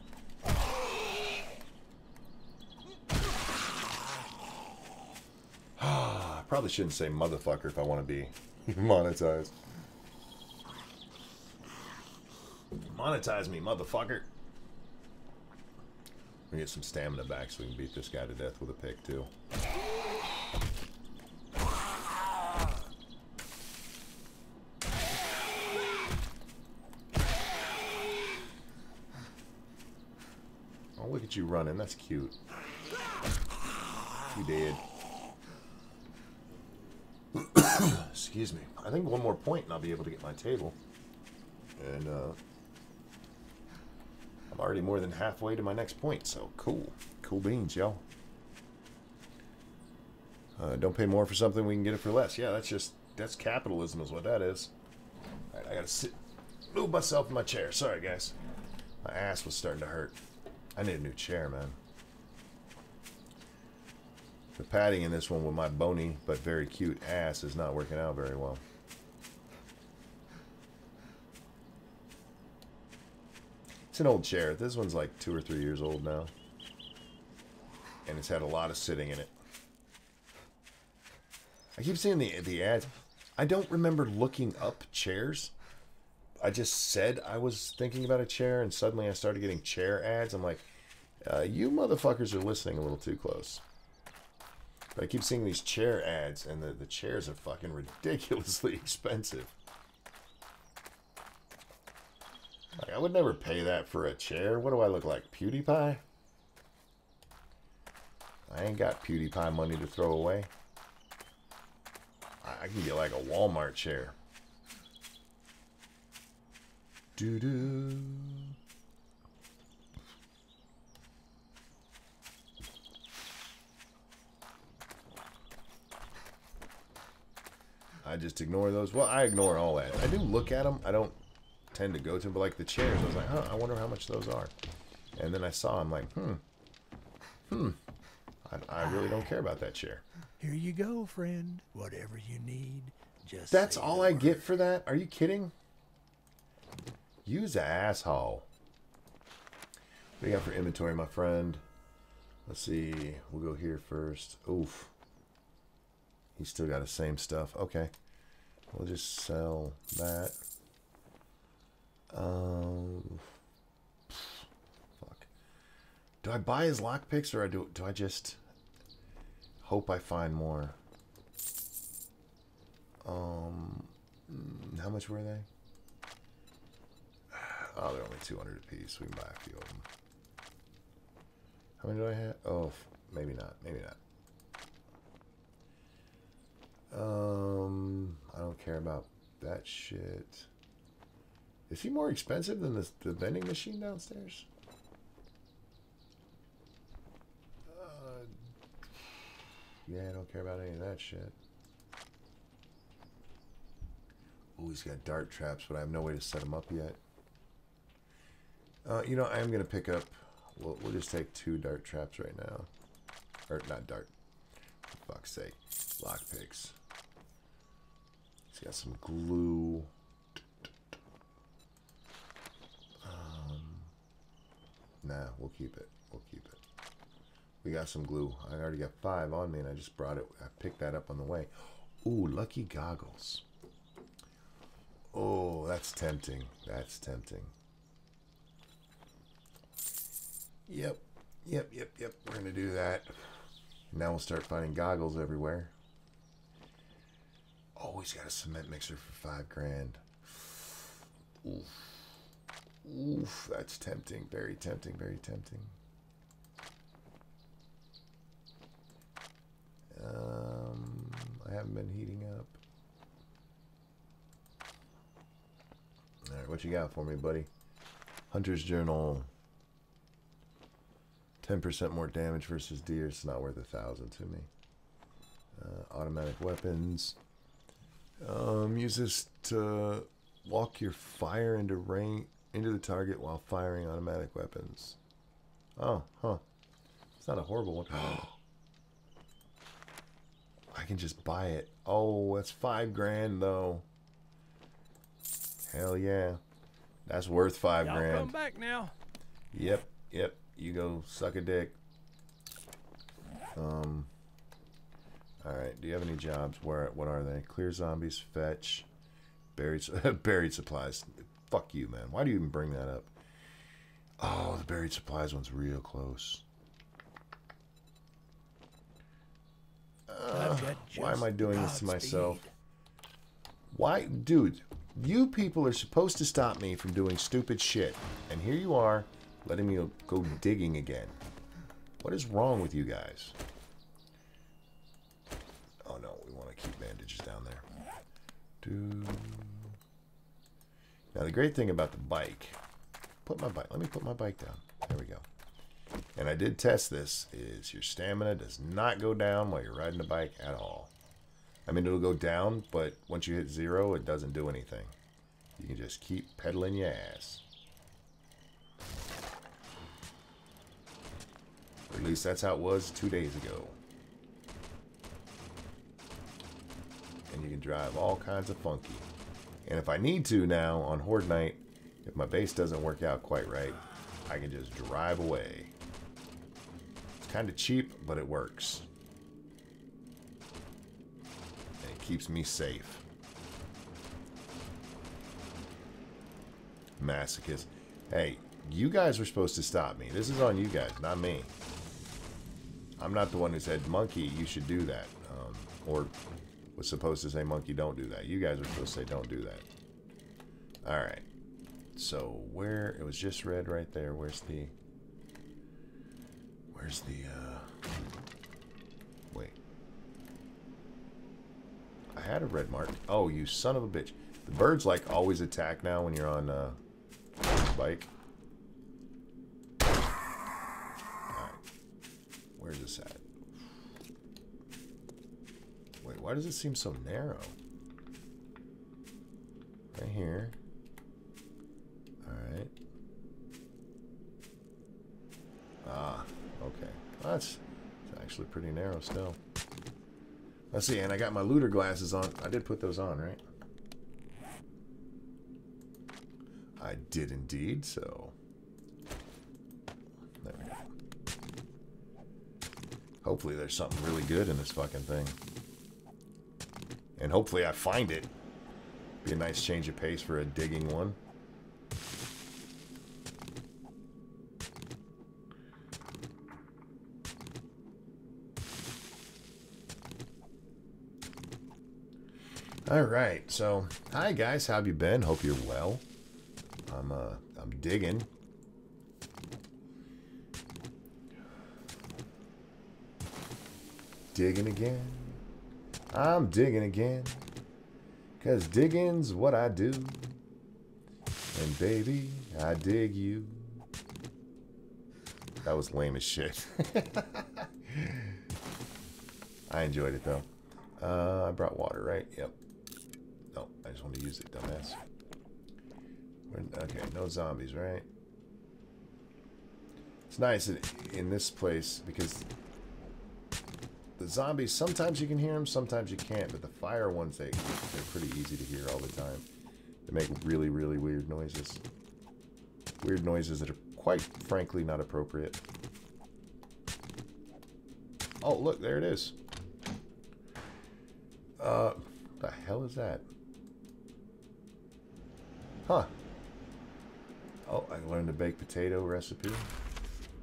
I probably shouldn't say motherfucker if I want to be monetized. Monetize me, motherfucker. We get some stamina back so we can beat this guy to death with a pick, too. Oh, look at you running. That's cute. You did. Excuse me. I think one more point and I'll be able to get my table. And, uh... I'm already more than halfway to my next point, so cool. Cool beans, y'all. Uh, don't pay more for something, we can get it for less. Yeah, that's just, that's capitalism is what that is. Alright, I gotta sit, move myself in my chair. Sorry, guys. My ass was starting to hurt. I need a new chair, man. The padding in this one with my bony but very cute ass is not working out very well. It's an old chair. This one's like two or three years old now. And it's had a lot of sitting in it. I keep seeing the, the ads. I don't remember looking up chairs. I just said I was thinking about a chair and suddenly I started getting chair ads. I'm like, uh, you motherfuckers are listening a little too close. But I keep seeing these chair ads and the, the chairs are fucking ridiculously expensive. Like, I would never pay that for a chair. What do I look like, PewDiePie? I ain't got PewDiePie money to throw away. I can get like a Walmart chair. Doo-doo. I just ignore those. Well, I ignore all that. I do look at them. I don't tend to go to, but like the chairs, I was like, huh, I wonder how much those are. And then I saw, I'm like, hmm, hmm, I, I really don't care about that chair. Here you go, friend. Whatever you need, just. That's all I get for that? Are you kidding? Use an asshole. What do you got for inventory, my friend? Let's see. We'll go here first. Oof. He's still got the same stuff. Okay. We'll just sell that. Um, fuck. Do I buy his lockpicks or I do do I just hope I find more? Um, how much were they? Oh, they're only two hundred apiece. We can buy a few of them. How many do I have? Oh, maybe not. Maybe not. Um, I don't care about that shit. Is he more expensive than the, the vending machine downstairs? Uh, yeah, I don't care about any of that shit. Oh, he's got dart traps, but I have no way to set them up yet. Uh, you know, I am going to pick up... We'll, we'll just take two dart traps right now. Or, not dart. For fuck's sake. Lockpicks. He's got some glue... Nah, we'll keep it. We'll keep it. We got some glue. I already got five on me, and I just brought it. I picked that up on the way. Ooh, lucky goggles. Oh, that's tempting. That's tempting. Yep. Yep, yep, yep. We're going to do that. Now we'll start finding goggles everywhere. Always got a cement mixer for five grand. Oof. Oof, that's tempting. Very tempting, very tempting. Um, I haven't been heating up. All right, what you got for me, buddy? Hunter's Journal. ten percent more damage versus deer. It's not worth a thousand to me. Uh, automatic weapons. Um, use this to walk your fire into rain into the target while firing automatic weapons. Oh, huh. It's not a horrible one. I can just buy it. Oh, that's five grand though. Hell yeah, that's worth five grand. Y'all come back now. Yep, yep. You go suck a dick. Um. All right. Do you have any jobs? Where? What are they? Clear zombies. Fetch. Buried. Buried supplies. Fuck you, man. Why do you even bring that up? Oh, the buried supplies one's real close. Uh, why am I doing God's this to myself? Speed. Why, dude? You people are supposed to stop me from doing stupid shit, and here you are. Letting me go digging again. What is wrong with you guys? Oh no, we want to keep bandages down there. Dude. Now the great thing about the bike, put my bike. Let me put my bike down. There we go. And I did test this. Is your stamina does not go down while you're riding the bike at all. I mean, it'll go down, but once you hit zero, it doesn't do anything. You can just keep pedaling your ass. At least that's how it was two days ago. And you can drive all kinds of funky. And if I need to now on Horde Night, if my base doesn't work out quite right, I can just drive away. It's kind of cheap, but it works. And it keeps me safe. Masochist. Hey, you guys were supposed to stop me. This is on you guys, not me. I'm not the one who said, monkey, you should do that. Um, or was supposed to say, monkey, don't do that. You guys were supposed to say, don't do that. Alright. So, where... It was just red right there. Where's the... Where's the, uh... Wait. I had a red mark. Oh, you son of a bitch. The birds, like, always attack now when you're on, uh... a bike. Where's this at? Wait, why does it seem so narrow? Right here. Alright. Ah, okay. Well, that's, that's actually pretty narrow still. Let's see, and I got my looter glasses on. I did put those on, right? I did indeed, so... There we go. Hopefully there's something really good in this fucking thing. And hopefully I find it. Be a nice change of pace for a digging one. Alright, so, hi guys, how have you been? Hope you're well. I'm, uh, I'm digging. Digging again. I'm digging again. Cause digging's what I do. And baby, I dig you. That was lame as shit. I enjoyed it though. Uh, I brought water, right? Yep. No, I just want to use it, dumbass. We're, okay, no zombies, right? It's nice in, in this place because... The zombies, sometimes you can hear them, sometimes you can't, but the fire ones, they, they're pretty easy to hear all the time. They make really, really weird noises. Weird noises that are, quite frankly, not appropriate. Oh, look, there it is. Uh, what the hell is that? Huh. Oh, I learned a baked potato recipe.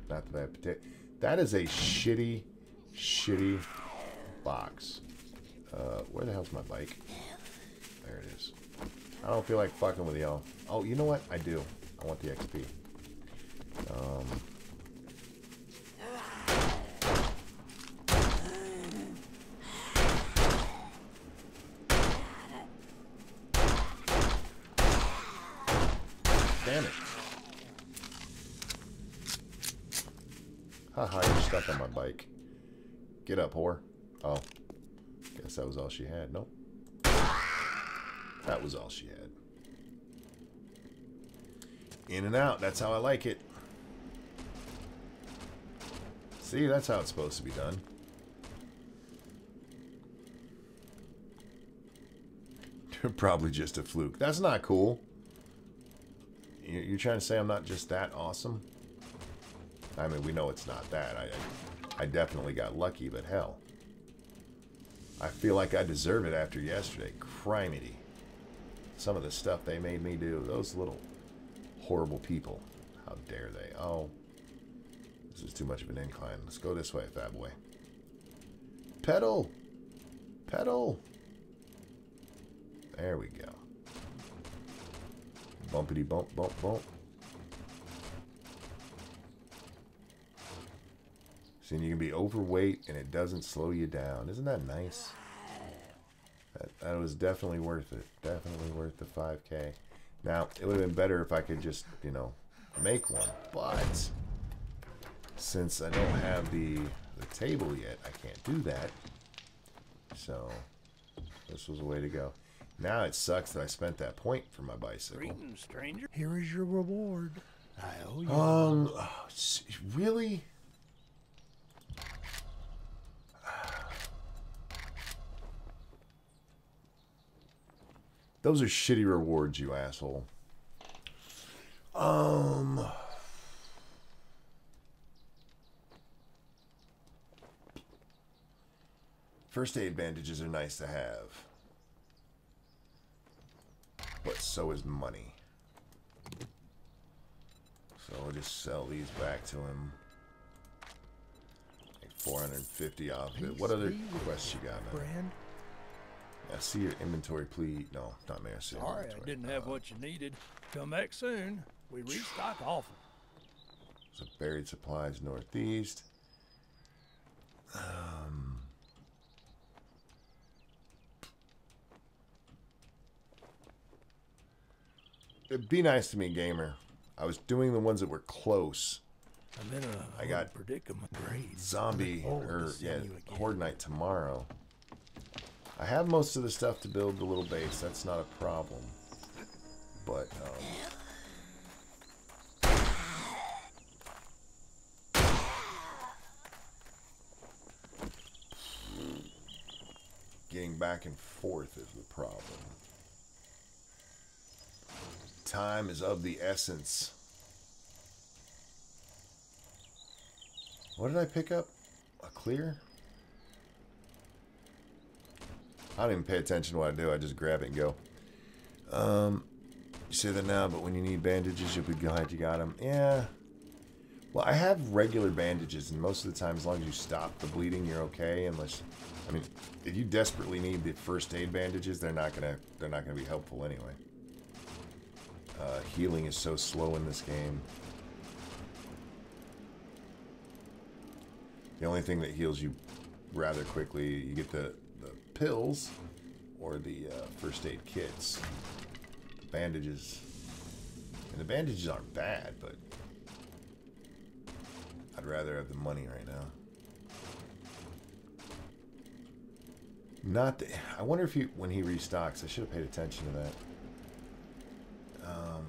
Not the bad potato. That is a shitty, shitty box. Uh, where the hell's my bike? There it is. I don't feel like fucking with y'all. Oh, you know what? I do. I want the X P. Um... Damn it. Haha, you're stuck on my bike. Get up, whore. Oh. Guess that was all she had. Nope. That was all she had. In and out. That's how I like it. See, that's how it's supposed to be done. Probably just a fluke. That's not cool. You're trying to say I'm not just that awesome? I mean, we know it's not that. I, I definitely got lucky, but hell. I feel like I deserve it after yesterday. Criminy. Some of the stuff they made me do. Those little horrible people. How dare they? Oh. This is too much of an incline. Let's go this way, fat boy. Pedal! Pedal! There we go. Bumpity bump bump bump. See, you can be overweight and it doesn't slow you down. Isn't that nice? That, that was definitely worth it. Definitely worth the five K. Now, it would have been better if I could just, you know, make one. But since I don't have the, the table yet, I can't do that. So this was the way to go. Now it sucks that I spent that point for my bicycle. Greetings, stranger. Here is your reward. I owe you. Um, really? Those are shitty rewards, you asshole. Um. First aid bandages are nice to have. But so is money. So I'll just sell these back to him. Like four hundred fifty off of it. What other quests you got, man? I see your inventory, please. No, not me. I see your inventory. Sorry, I didn't have what you needed. Come back soon. We restock often. So buried supplies northeast. Um... It'd be nice to me, gamer. I was doing the ones that were close. I'm in a I got predicament. Great. Zombie or yeah, horde night tomorrow. I have most of the stuff to build the little base. That's not a problem. But um, getting back and forth is the problem. Time is of the essence. What did I pick up? A clear? I don't even pay attention to what I do. I just grab it and go. Um, you say that now, but when you need bandages, you'll be glad you got them. Yeah. Well, I have regular bandages, and most of the time, as long as you stop the bleeding, you're okay. Unless, I mean, if you desperately need the first aid bandages, they're not gonna, they're not gonna be helpful anyway. Uh, healing is so slow in this game. The only thing that heals you rather quickly, you get the, the pills or the uh, first aid kits. The bandages. And the bandages aren't bad, but I'd rather have the money right now. Not the, I wonder if he, when he restocks, I should have paid attention to that. Um,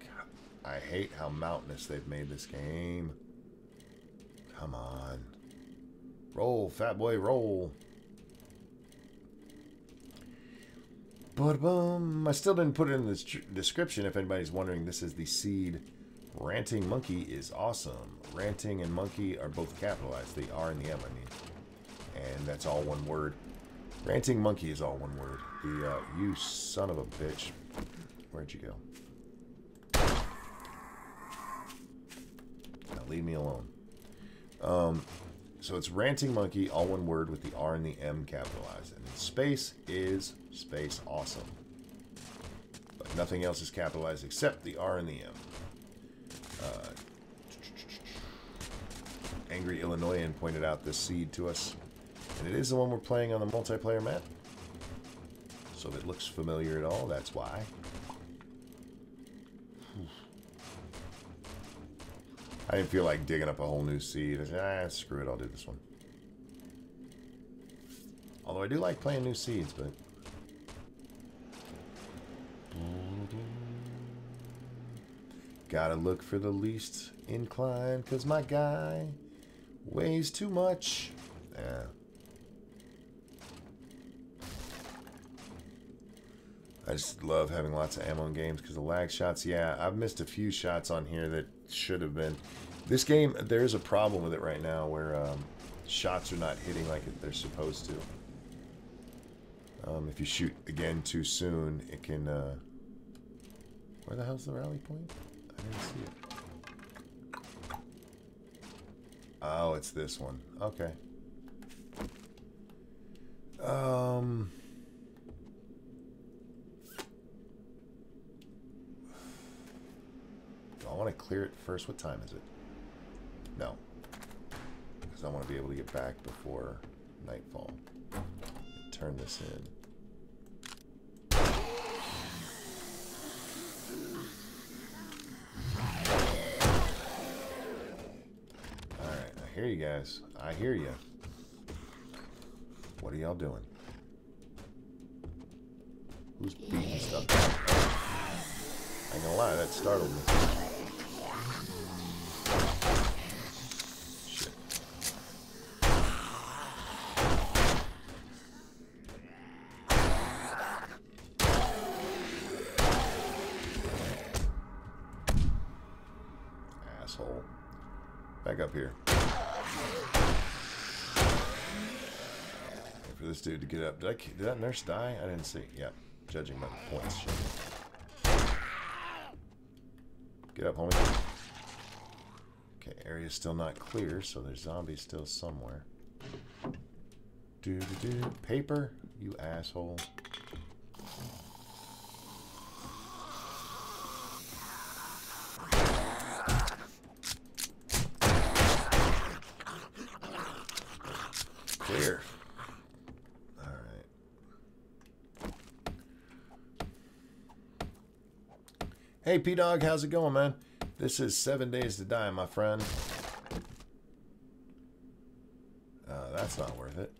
God, I hate how mountainous they've made this game. Come on. Roll, fat boy, roll. Ba-da-bum. I still didn't put it in the description if anybody's wondering. This is the seed. Ranting Monkey is awesome. Ranting and Monkey are both capitalized. The R and the M, I mean. and that's all one word. Ranting Monkey is all one word. The, uh, you son of a bitch. Where'd you go? Now leave me alone. Um, so it's Ranting Monkey, all one word with the R and the M capitalized. And space is space awesome. But nothing else is capitalized except the R and the M. Uh, angry Illinoisan pointed out this seed to us. And it is the one we're playing on the multiplayer map. So if it looks familiar at all, that's why. I didn't feel like digging up a whole new seed. I said, ah, screw it, I'll do this one. Although I do like playing new seeds, but... Gotta look for the least incline, because my guy weighs too much. Yeah. I just love having lots of ammo in games because the lag shots. Yeah, I've missed a few shots on here that should have been. This game, there is a problem with it right now where um, shots are not hitting like they're supposed to. Um, if you shoot again too soon, it can... Uh... Where the hell's the rally point? I didn't see it. Oh, it's this one. Okay. Um... I want to clear it first. What time is it? No. Because I want to be able to get back before nightfall. Turn this in. Alright, I hear you guys. I hear you. What are y'all doing? Who's beating stuff down? I ain't gonna lie, that startled me. Up here. Wait for this dude to get up. Did, I, did that nurse die? I didn't see. Yeah, judging by the points. Get up, homie. Okay, area's still not clear, so there's zombies still somewhere. Do do do. Paper, you asshole. Hey, P-Dog, how's it going, man? This is Seven Days to Die, my friend. Uh, that's not worth it.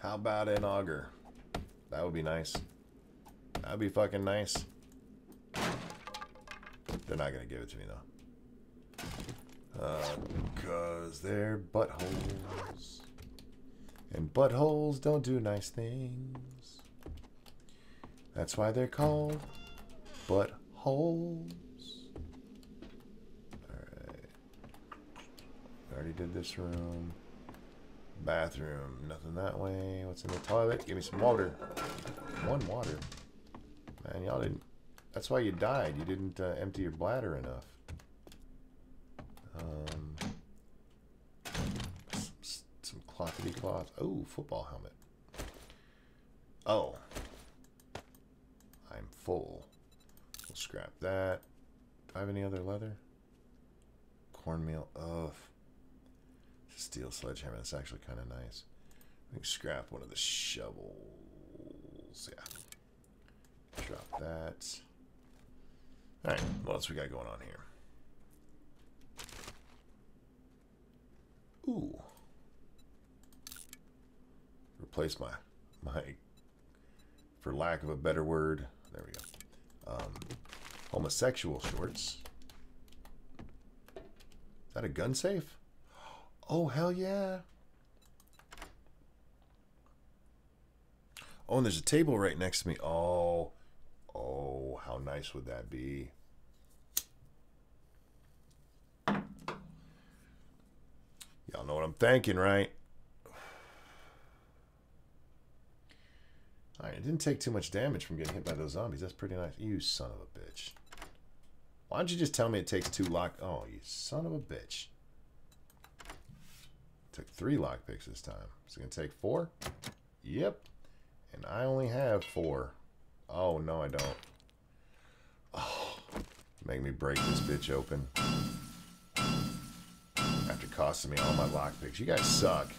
How about an auger? That would be nice. That would be fucking nice. They're not going to give it to me, though. Uh, because they're buttholes. And buttholes don't do nice things. That's why they're called buttholes. All right. I already did this room. Bathroom. Nothing that way. What's in the toilet? Give me some water. One water. Man, y'all didn't... That's why you died. You didn't uh, empty your bladder enough. Um, some some clothity cloth. Oh, football helmet. Oh. I'm full. We'll scrap that. Do I have any other leather? Cornmeal. Ugh. Steel sledgehammer. That's actually kind of nice. I think scrap one of the shovels. Yeah. Drop that. Alright. What else we got going on here? Ooh. Replace my... my... for lack of a better word... There we go. Um, homosexual shorts. Is that a gun safe? Oh, hell yeah. Oh, and there's a table right next to me. Oh, oh, how nice would that be? Y'all know what I'm thinking, right? All right, it didn't take too much damage from getting hit by those zombies. That's pretty nice. You son of a bitch. Why don't you just tell me it takes two lock... Oh, you son of a bitch. Took three lockpicks this time. Is it going to take four? Yep. And I only have four. Oh, no, I don't. Oh, make me break this bitch open. After costing me all my lockpicks. You guys suck.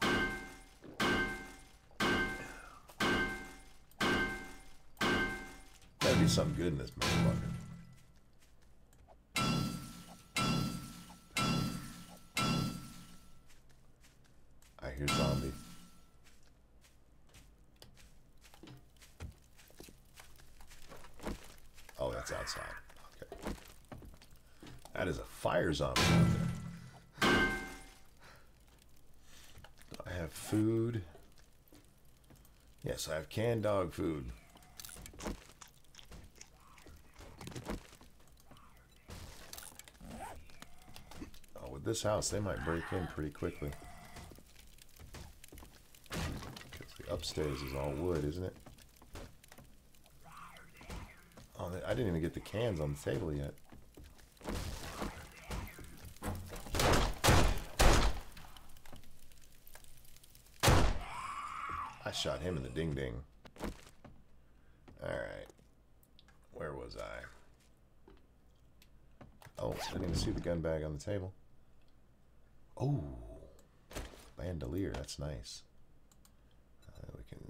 Gotta do something good in this motherfucker. I hear zombie. Oh, that's outside. Okay. That is a fire zombie out there. I have food. Yes, I have canned dog food. Oh, with this house, they might break in pretty quickly. Upstairs is all wood, isn't it? Oh, I didn't even get the cans on the table yet. I shot him in the ding ding. Alright. Where was I? Oh, I didn't even see the gun bag on the table. Oh, bandolier, that's nice.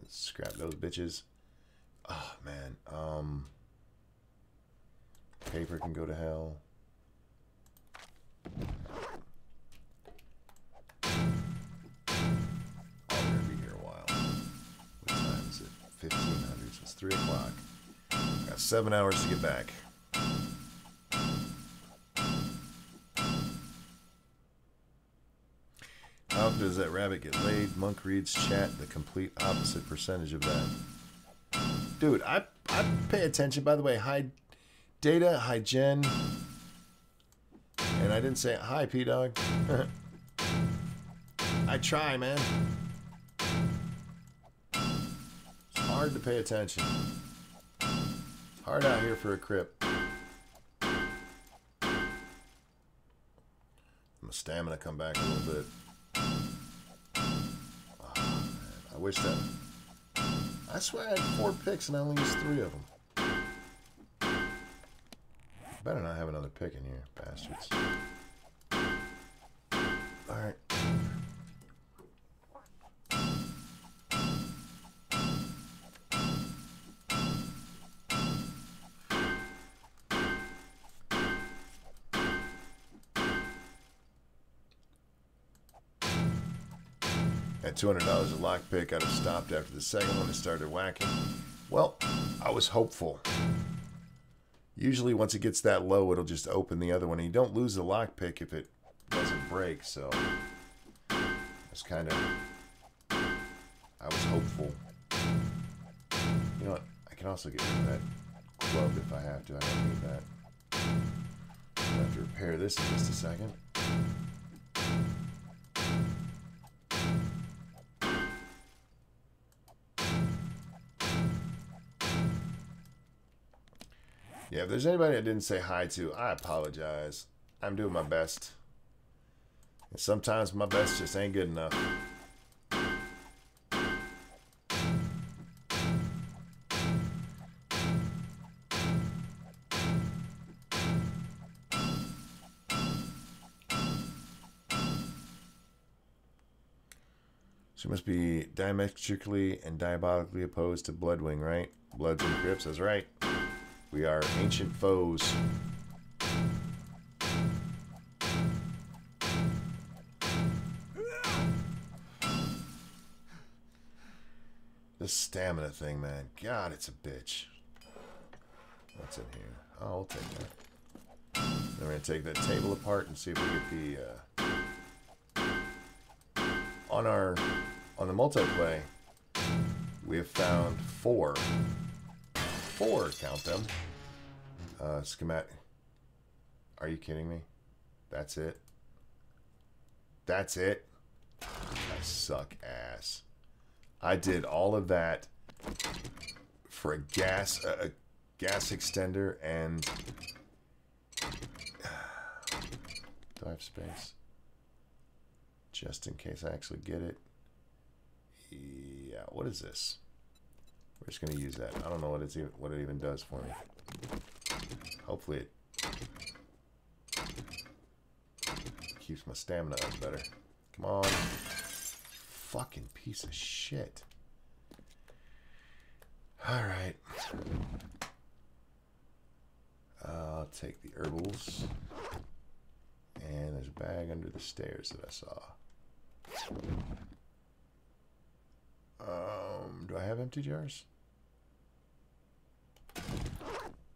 Scrap those bitches. Oh man. Um paper can go to hell. I'll be here a while. What time is it? fifteen hundred, so it's three o'clock. Got seven hours to get back. How does that rabbit get laid? Monk reads chat the complete opposite percentage of that. Dude, I, I pay attention. By the way, hi Data, hi Jen. And I didn't say hi, P-Dog. I try, man. It's hard to pay attention. It's hard out here for a Crip. My stamina come back a little bit. I wish that... I swear I had four picks and I only used three of them. Better not have another pick in here, bastards. Alright. two hundred dollars a lockpick. I'd have stopped after the second one and started whacking. Well, I was hopeful. Usually once it gets that low, it'll just open the other one. And you don't lose the lockpick if it doesn't break, so... It's kind of... I was hopeful. You know what? I can also get rid of that club if I have to. I don't need that. I have to repair this in just a second. Yeah, if there's anybody I didn't say hi to, I apologize. I'm doing my best. And sometimes my best just ain't good enough. She must be diametrically and diabolically opposed to Bloodwing, right? Bloods and Crips, that's right. We are ancient foes. This stamina thing, man. God, it's a bitch. What's in here? Oh, I'll take that. Then we're going to take that table apart and see if we get the... Uh... On our... On the multiplay, we have found four... Four, count them. Uh, schematic. Are you kidding me? That's it? That's it. I suck ass. I did all of that for a gas a, a gas extender and do I have space? Just in case I actually get it. Yeah, what is this? We're just gonna use that. I don't know what it's even what it even does for me. Hopefully it keeps my stamina up better. Come on. Fucking piece of shit. Alright. I'll take the herbals. And there's a bag under the stairs that I saw. Um, do I have empty jars?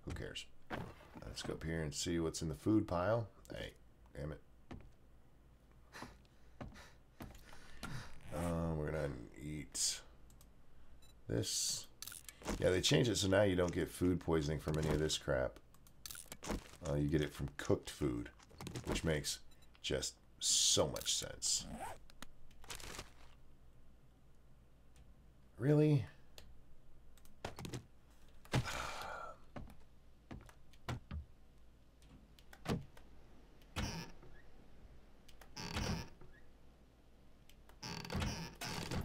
Who cares? Let's go up here and see what's in the food pile. Hey, damn it. Um, we're gonna eat this. Yeah, they changed it so now you don't get food poisoning from any of this crap. Uh, you get it from cooked food, which makes just so much sense. Really?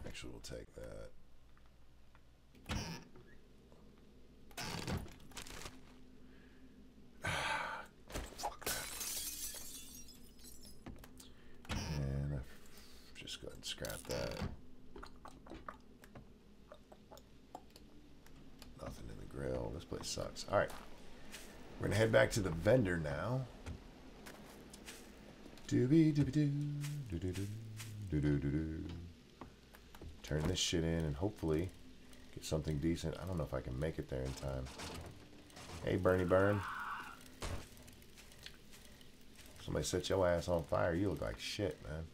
Actually, we'll take that. Fuck that. And just go ahead and scrap that. This place sucks. Alright. We're gonna head back to the vendor now. Doobie doobie doo. Doo doo doo. Doo doo doo doo. Turn this shit in and hopefully get something decent. I don't know if I can make it there in time. Hey, Bernie Burn. Somebody set your ass on fire. You look like shit, man.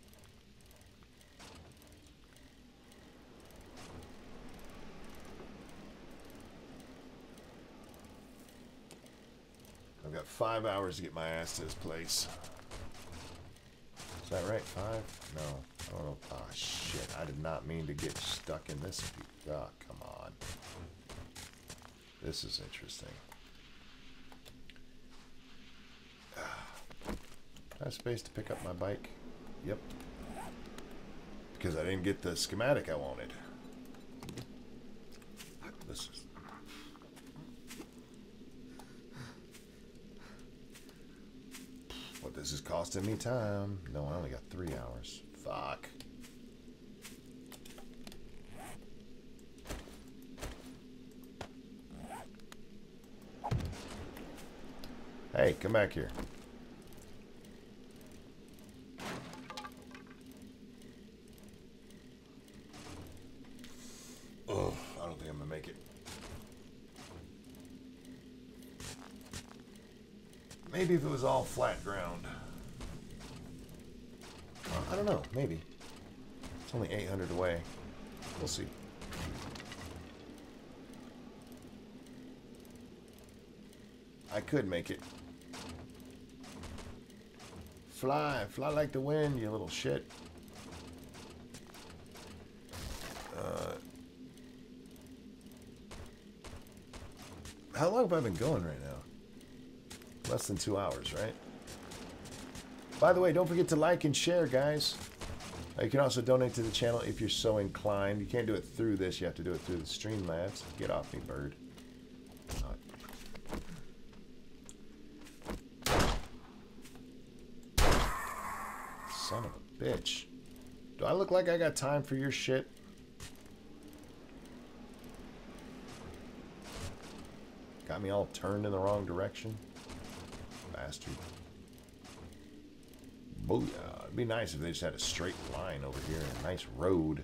I've got five hours to get my ass to this place. Is that right? Five? No. I don't know. Ah, shit. I did not mean to get stuck in this. Ah, come on. This is interesting. Do I have space to pick up my bike? Yep. Because I didn't get the schematic I wanted. This is... What, this is costing me time. No, I only got three hours. Fuck. Hey, come back here. Oh, I don't think I'm gonna make it. Maybe if it was all flat ground. I don't know. Maybe. It's only eight hundred away. We'll see. I could make it. Fly. Fly like the wind, you little shit. Uh, how long have I been going right now? Less than two hours, right? By the way, don't forget to like and share, guys. You can also donate to the channel if you're so inclined. You can't do it through this. You have to do it through the Streamlabs. Get off me, bird. Son of a bitch. Do I look like I got time for your shit? Got me all turned in the wrong direction. Bastard. Booyah. It'd be nice if they just had a straight line over here and a nice road.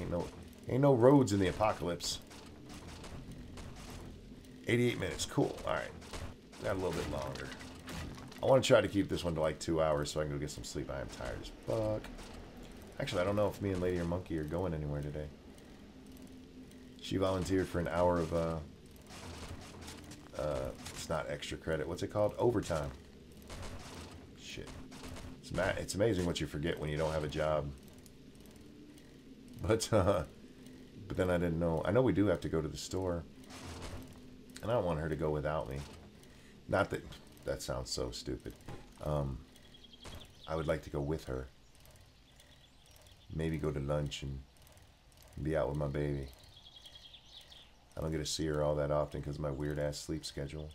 Ain't no ain't no roads in the apocalypse. eighty-eight minutes. Cool. Alright. Got a little bit longer. I want to try to keep this one to like two hours so I can go get some sleep. I am tired as fuck. Actually, I don't know if me and Lady or Monkey are going anywhere today. She volunteered for an hour of, uh... Uh... It's not extra credit. What's it called? Overtime. Shit. It's It's ma it's amazing what you forget when you don't have a job. But uh, but then I didn't know. I know we do have to go to the store, and I don't want her to go without me. Not that that sounds so stupid. Um, I would like to go with her. Maybe go to lunch and be out with my baby. I don't get to see her all that often because of my weird ass sleep schedule.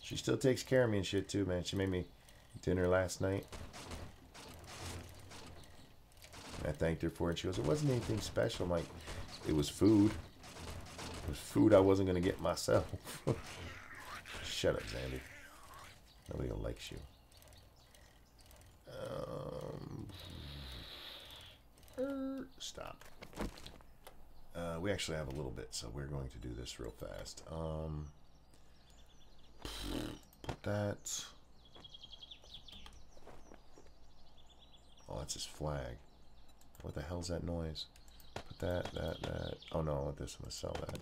She still takes care of me and shit too, man. She made me dinner last night. And I thanked her for it. She goes, it wasn't anything special. I'm like, it was food. It was food I wasn't going to get myself. Shut up, Zandy. Nobody likes you. Um, er, stop. Uh, we actually have a little bit, so we're going to do this real fast. Um, put that. Oh, that's his flag. What the hell's that noise? Put that, that, that. Oh no, I want this. I'm gonna sell that.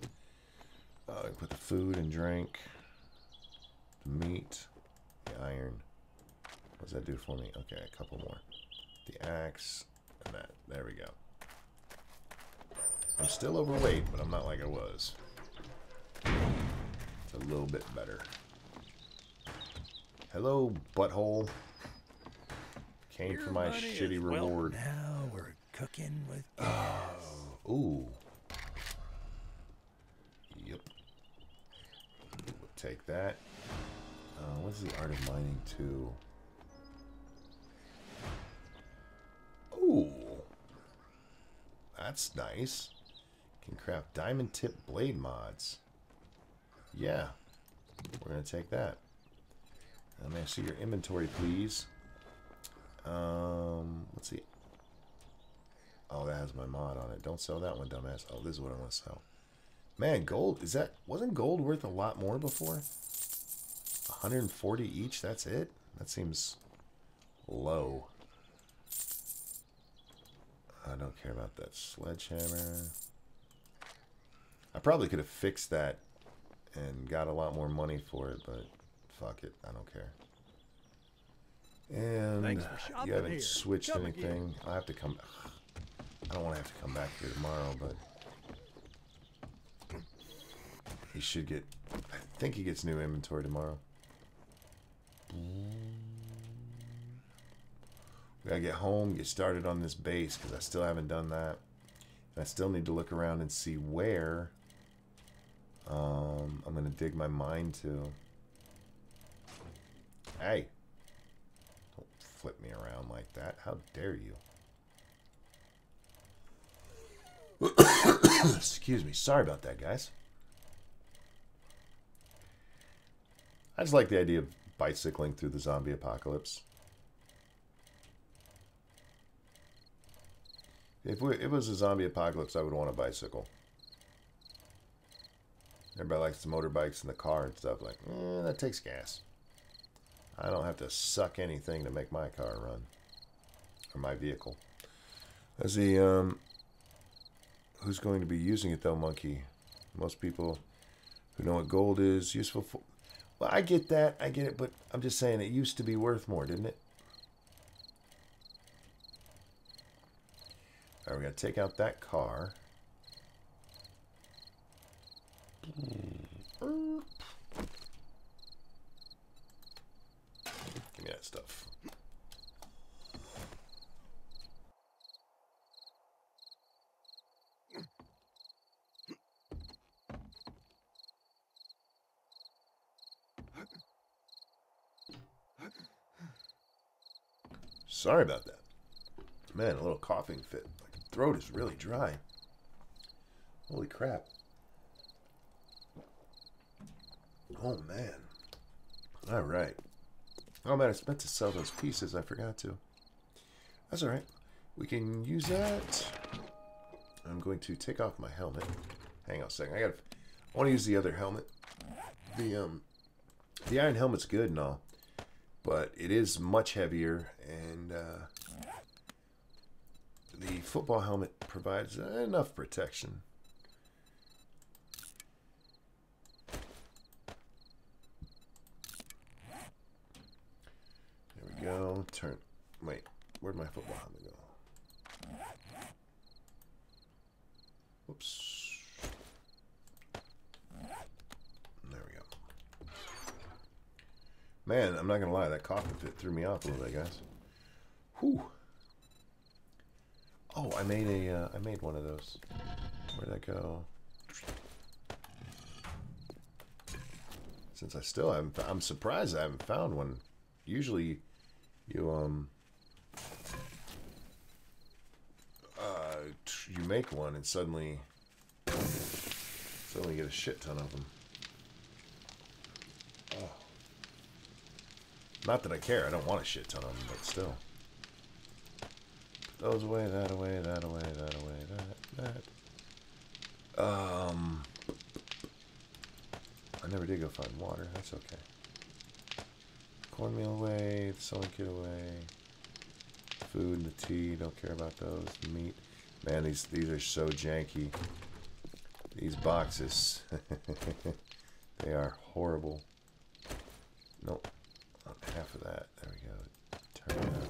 Uh, put the food and drink, the meat, the iron. What does that do for me? Okay, a couple more. The axe and that. There we go. I'm still overweight, but I'm not like I was. It's a little bit better. Hello, butthole. Came Your for my shitty reward. Well, now we're cooking with gas. Uh, ooh. Yep. We'll take that. Uh, what's the art of mining too? Ooh. That's nice. Can craft diamond tip blade mods. Yeah. We're going to take that. I'm going to see your inventory, please. Um, let's see. Oh, that has my mod on it. Don't sell that one, dumbass. Oh, this is what I want to sell. Man, gold. Is that... Wasn't gold worth a lot more before? one hundred forty each? That's it? That seems low. I don't care about that sledgehammer. I probably could have fixed that and got a lot more money for it, but fuck it. I don't care. And you haven't here. switched come anything. Again. I'll have to come... Ugh. I don't want to have to come back here tomorrow, but... He should get... I think he gets new inventory tomorrow. We gotta get home, get started on this base, because I still haven't done that. And I still need to look around and see where um, I'm gonna dig my mine to. Hey! Don't flip me around like that. How dare you? Excuse me. Sorry about that, guys. I just like the idea of bicycling through the zombie apocalypse. If we, it was a zombie apocalypse, I would want a bicycle. Everybody likes the motorbikes and the car and stuff. Like, eh, that takes gas. I don't have to suck anything to make my car run. Or my vehicle. Let's see, um... who's going to be using it, though, Monkey? Most people who know what gold is useful for... Well, I get that. I get it, but I'm just saying it used to be worth more, didn't it? All right, we got to take out that car. Give me that stuff. Sorry about that. Man, a little coughing fit. Throat is really dry. Holy crap. Oh, man. All right. Oh, man, I was meant to sell those pieces. I forgot to. That's all right. We can use that. I'm going to take off my helmet. Hang on a second. I gotta, I want to use the other helmet. The, um, the iron helmet's good and all, but it is much heavier, and, uh... the football helmet provides enough protection. There we go. no turn. Wait, where'd my football helmet go? Whoops. There we go. Man, I'm not gonna lie, that coffin fit threw me off a little bit, guys. Whew. Oh, I made a, uh, I made one of those. Where'd that go? Since I still haven't, I'm surprised I haven't found one. Usually, you um, uh, you make one and suddenly, suddenly you get a shit ton of them. Oh. Not that I care. I don't want a shit ton of them, but still. Those away, that away, that away, that away, that, that. Um, I never did go find water. That's okay. Cornmeal away, the sewing kit away. Food and the tea. Don't care about those. Meat. Man, these these are so janky. These boxes. They are horrible. Nope. On half of that. There we go. Turn that on.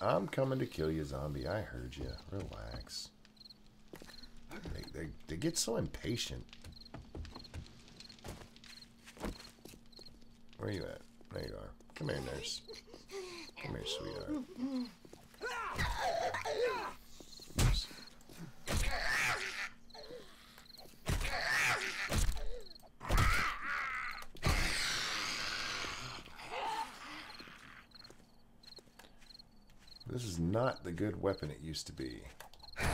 I'm coming to kill you, zombie. I heard you. Relax. They, they, they get so impatient. Where are you at? There you are. Come here, nurse. Come here, sweetheart. Oops. This is not the good weapon it used to be. I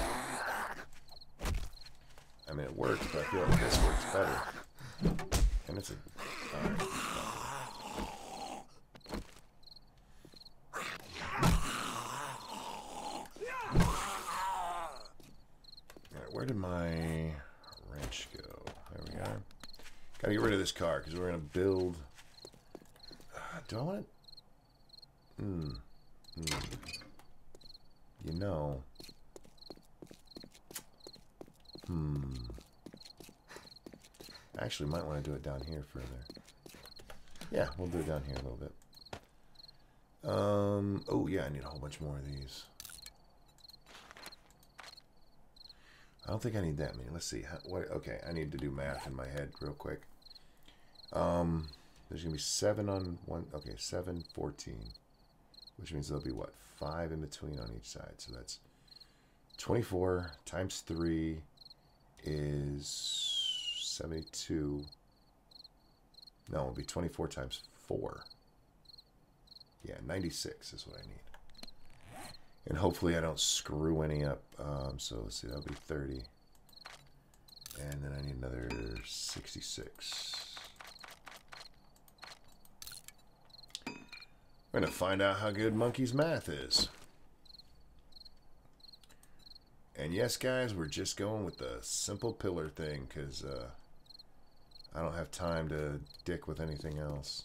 mean, it works, but I feel like this works better. And it's a... All right. All right, where did my wrench go? There we are. Gotta get rid of this car, because we're gonna build... Uh, do I want to... Hmm. Hmm. You know. Hmm. I actually might want to do it down here further. Yeah, we'll do it down here a little bit. Um, oh yeah, I need a whole bunch more of these. I don't think I need that many. Let's see. How, what, okay, I need to do math in my head real quick. Um, there's going to be seven on one. Okay, seven, fourteen. Which means there'll be, what, five in between on each side. So that's twenty-four times three is seventy-two. No, it'll be twenty-four times four. Yeah, ninety-six is what I need. And hopefully I don't screw any up. Um, so let's see, that'll be thirty. And then I need another sixty-six. We're going to find out how good Monkey's math is. And yes, guys, we're just going with the simple pillar thing, because uh, I don't have time to dick with anything else.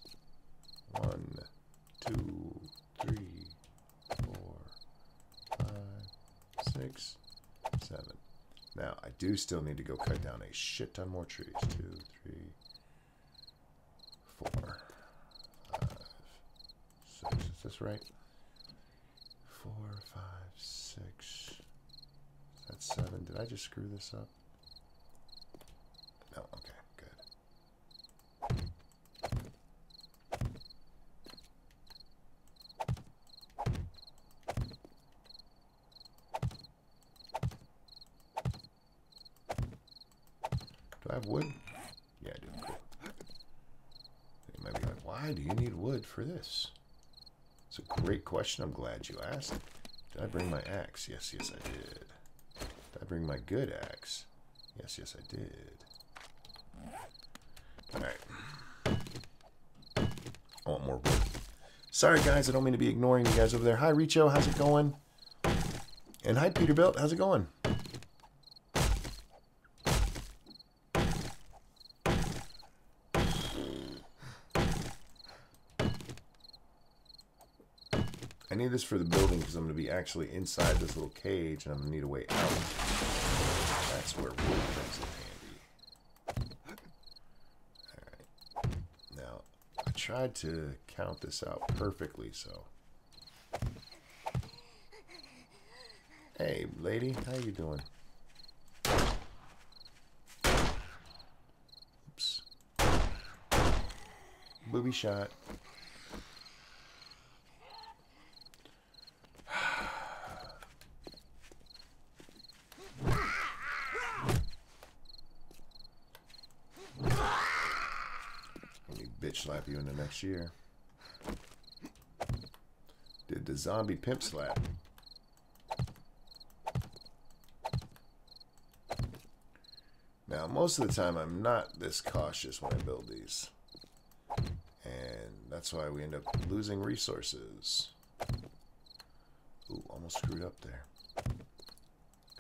One, two, three, four, five, six, seven. Now, I do still need to go cut down a shit ton more trees. Two, three, four. Is this right? Four, five, six. That's seven. Did I just screw this up? No, okay, good. Do I have wood? Yeah, I do. Cool. You might be like, why do you need wood for this? It's a great question. I'm glad you asked. Did I bring my axe? Yes, yes, I did. Did I bring my good axe? Yes, yes, I did. Alright. I want more wood. Sorry, guys. I don't mean to be ignoring you guys over there. Hi, Richo. How's it going? And hi, Peterbilt. How's it going? I I need this for the building because I'm going to be actually inside this little cage and I'm going to need a way out. That's where wood comes in handy. Alright. Now, I tried to count this out perfectly, so... Hey, lady, how you doing? Oops. Booby shot. Slap you in the next year. Did the zombie pimp slap? Now, most of the time, I'm not this cautious when I build these, and that's why we end up losing resources. Ooh, almost screwed up there.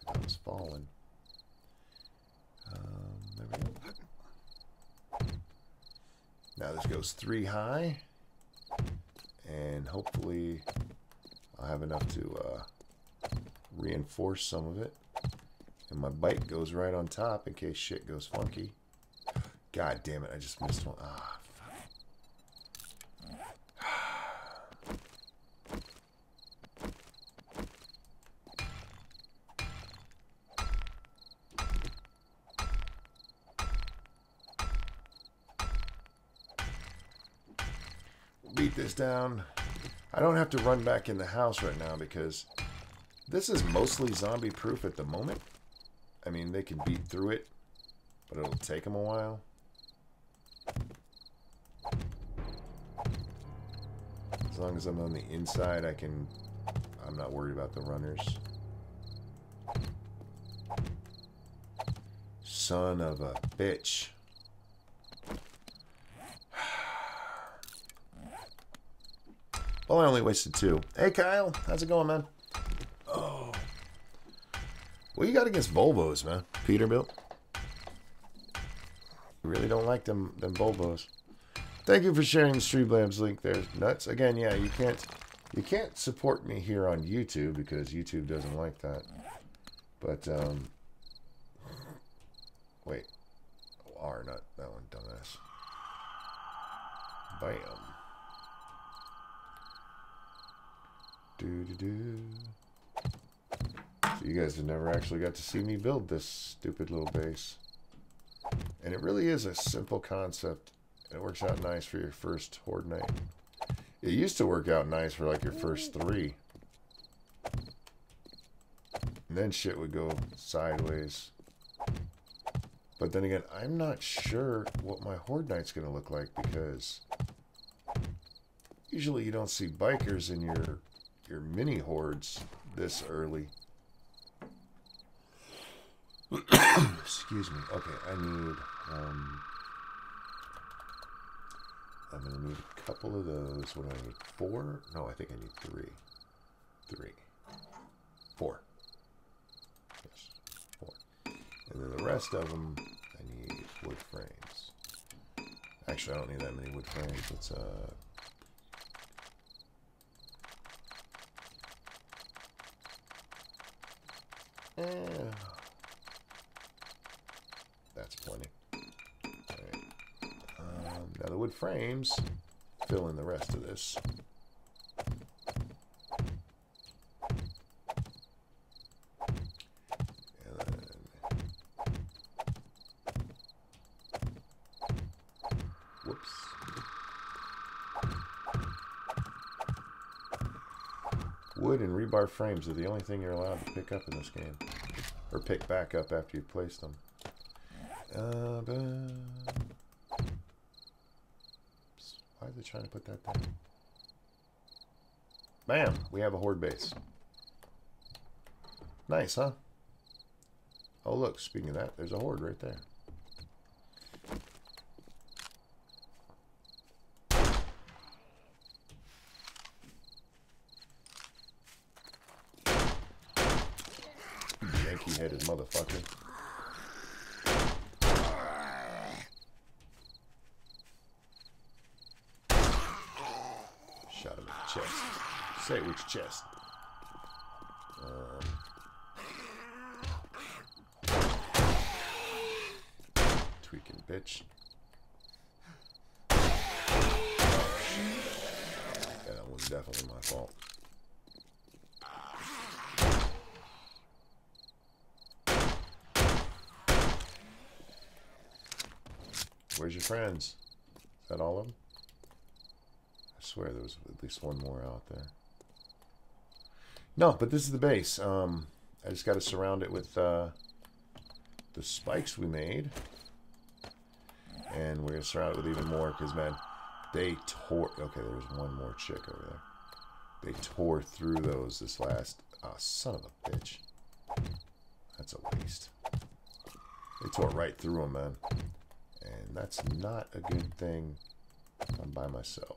I was falling. Um, there we go. Now this goes three high, and hopefully I'll have enough to uh, reinforce some of it. And my bike goes right on top in case shit goes funky. God damn it, I just missed one. Ah, this down. I don't have to run back in the house right now because this is mostly zombie proof at the moment. I mean, they can beat through it, but it'll take them a while. As long as I'm on the inside, I can... I'm not worried about the runners. Son of a bitch. Well, I only wasted two. Hey, Kyle. How's it going, man? Oh. What you got against Volvos, man? Peterbilt. Really don't like them, them Volvos. Thank you for sharing the Streamlabs link there. Nuts. Again, yeah, you can't, you can't support me here on YouTube because YouTube doesn't like that. But, um... Wait. Oh, R, not that one, dumbass. Bam. Do, do, do. So you guys have never actually got to see me build this stupid little base. And it really is a simple concept. And it works out nice for your first horde night. It used to work out nice for like your first three. And then shit would go sideways. But then again, I'm not sure what my horde night's going to look like because... Usually you don't see bikers in your... your mini hordes this early. Excuse me. Okay, I need um I'm gonna need a couple of those. What do I need? Four? No, I think I need three. Three. Four. Yes. Four. And then the rest of them I need wood frames. Actually I don't need that many wood frames. It's uh Eh, that's plenty. Right. Um, now the wood frames fill in the rest of this. And then... Whoops. Wood and rebar frames are the only thing you're allowed to pick up in this game. Or pick back up after you place them. Uh, but... Why are they trying to put that there? Bam! We have a horde base. Nice, huh? Oh, look, speaking of that, there's a horde right there. Yankee-headed motherfucker. Shot him in the chest. Sandwich chest. Um. Tweaking bitch. That was definitely my fault. Where's your friends? Is that all of them? I swear there was at least one more out there. No, but this is the base. Um, I just got to surround it with uh, the spikes we made. And we're going to surround it with even more because, man, they tore... Okay, there was one more chick over there. They tore through those this last... Oh, son of a bitch. That's a waste. They tore right through them, man. And that's not a good thing. I'm by myself.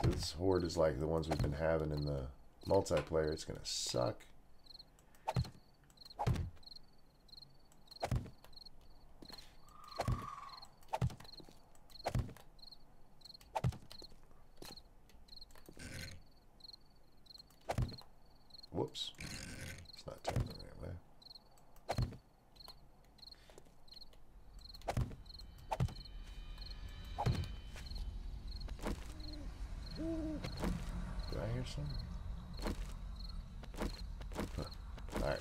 Because this horde is like the ones we've been having in the multiplayer. It's going to suck. Whoops. It's not turning the right way. Did I hear something? Huh. Alright.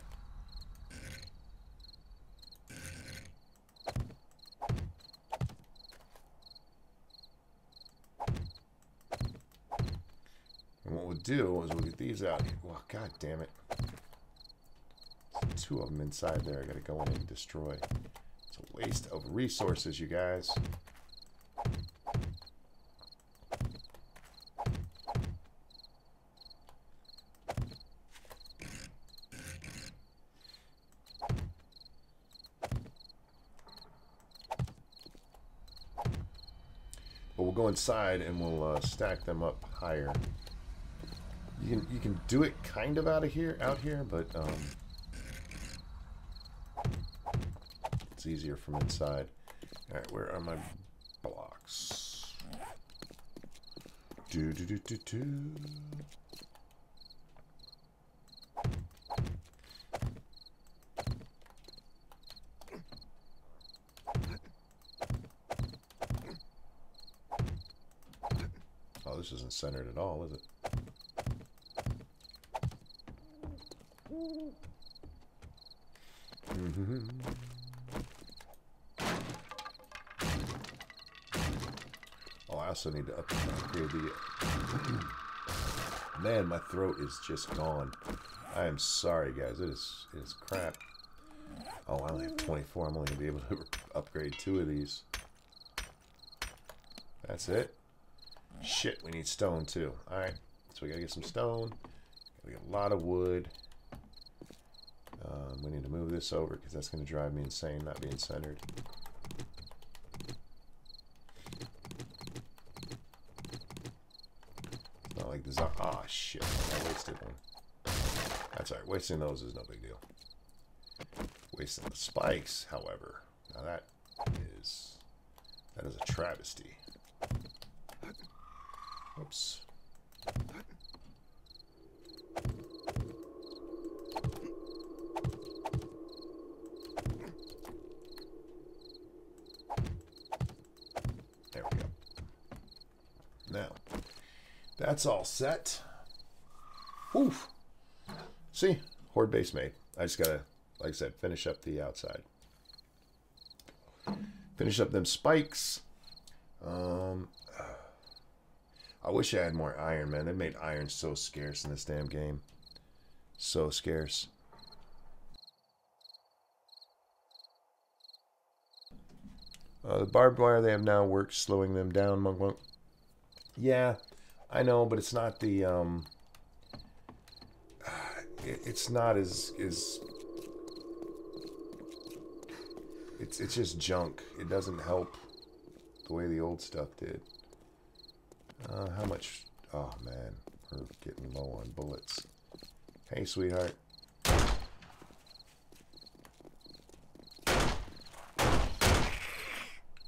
And what we'll do is we'll get these out here. Well, god damn it. There's two of them inside there. I gotta go in and destroy. It's a waste of resources, you guys. Go inside and we'll uh, stack them up higher. You can you can do it kind of out of here, out here, but um, it's easier from inside. All right, where are my blocks? Do do do do do. This isn't centered at all, is it? Mm-hmm. Oh, I also need to up the... Man, my throat is just gone. I am sorry, guys. It is, it is crap. Oh, I only have twenty-four. I'm only going to be able to upgrade two of these. That's it. Shit, we need stone too. Alright, so we gotta get some stone. We got a lot of wood. Um, we need to move this over because that's gonna drive me insane not being centered. It's not like this. Ah, shit. I wasted one. That's alright. Wasting those is no big deal. Wasting the spikes, however. Now that is. That is a travesty. Oops. There we go. Now, that's all set. Oof. See? Horde base made. I just gotta, like I said, finish up the outside. Finish up them spikes. Um... I wish I had more iron, man. They made iron so scarce in this damn game. So scarce. Uh, the barbed wire they have now works slowing them down, Monk Monk. Yeah, I know, but it's not the... Um, it, it's not as... as it's, it's just junk. It doesn't help the way the old stuff did. Uh, how much? Oh, man. We're getting low on bullets. Hey, sweetheart.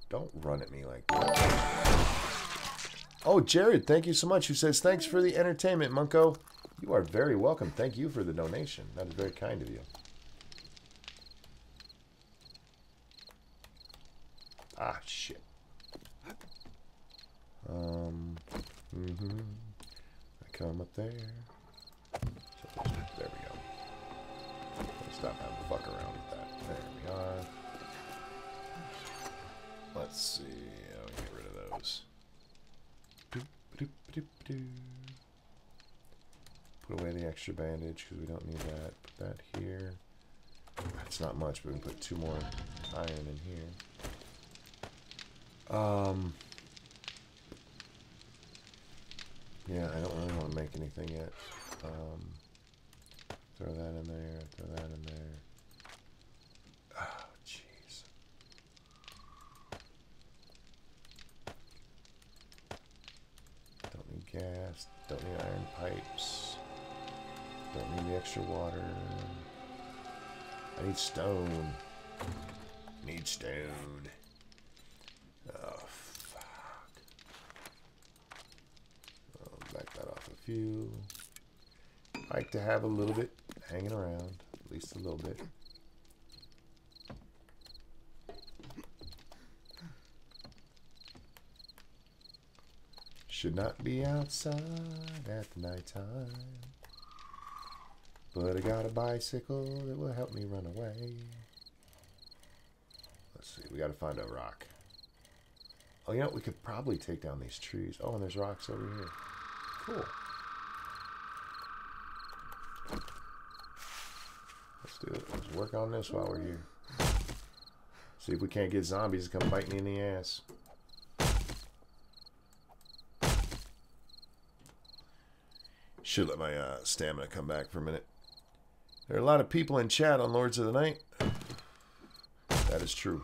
Don't run at me like that. Oh, Jared, thank you so much, who says, thanks for the entertainment, Munko. You are very welcome. Thank you for the donation. That is very kind of you. Ah, shit. Um, mm-hmm. I come up there. There we go. Let's stop having to fuck around with that. There we are. Let's see. I'll get rid of those. Put away the extra bandage because we don't need that. Put that here. That's not much, but we can put two more iron in here. Um. Yeah, I don't really want to make anything yet. Um, throw that in there. Throw that in there. Oh, jeez. Don't need gas. Don't need iron pipes. Don't need the extra water. I need stone. Need stone. Oh, fuck. I'll back that off a few. Like to have a little bit hanging around, at least a little bit. Should not be outside at the nighttime, but I got a bicycle that will help me run away. Let's see, we got to find a rock. Oh, you know, we could probably take down these trees. Oh, and there's rocks over here. Cool. Let's do it. Let's work on this while we're here. See if we can't get zombies to come bite me in the ass. Should let my uh, stamina come back for a minute. There are a lot of people in chat on Lords of the Night. That is true.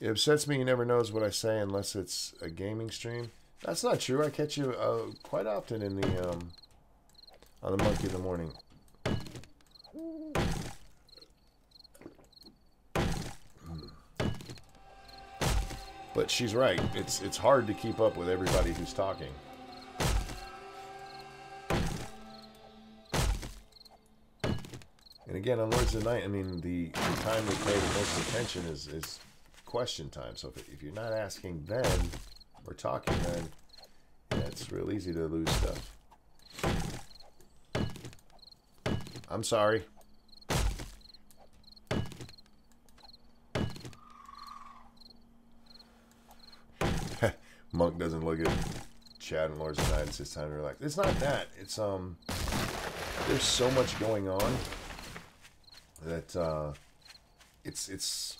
It upsets me you never knows what I say unless it's a gaming stream. That's not true. I catch you uh, quite often in the um, on the Monkey in the Morning. But she's right. It's it's hard to keep up with everybody who's talking. And again, on Lords of the Night, I mean, the, the time we pay the most attention is is question time. So if, if you're not asking then or talking then, yeah, it's real easy to lose stuff. I'm sorry. Monk doesn't look at Chad and Lords of the Night. It's his time to relax. It's not that. It's um there's so much going on that uh it's it's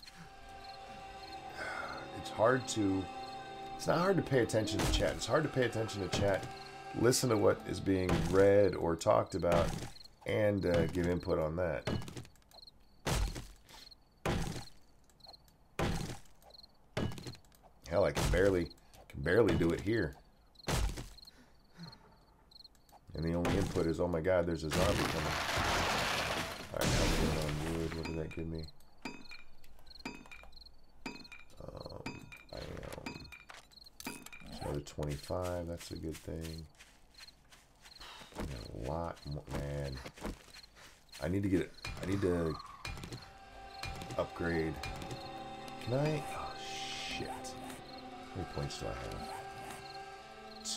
It's hard to, it's not hard to pay attention to chat. It's hard to pay attention to chat, listen to what is being read or talked about, and uh, give input on that. Hell, I can barely, can barely do it here. And the only input is, oh my god, there's a zombie coming. Alright, I'm going on wood. What did that give me? twenty-five, that's a good thing. A lot more, man. I need to get it. I need to upgrade. Can I? Oh, shit. How many points do I have?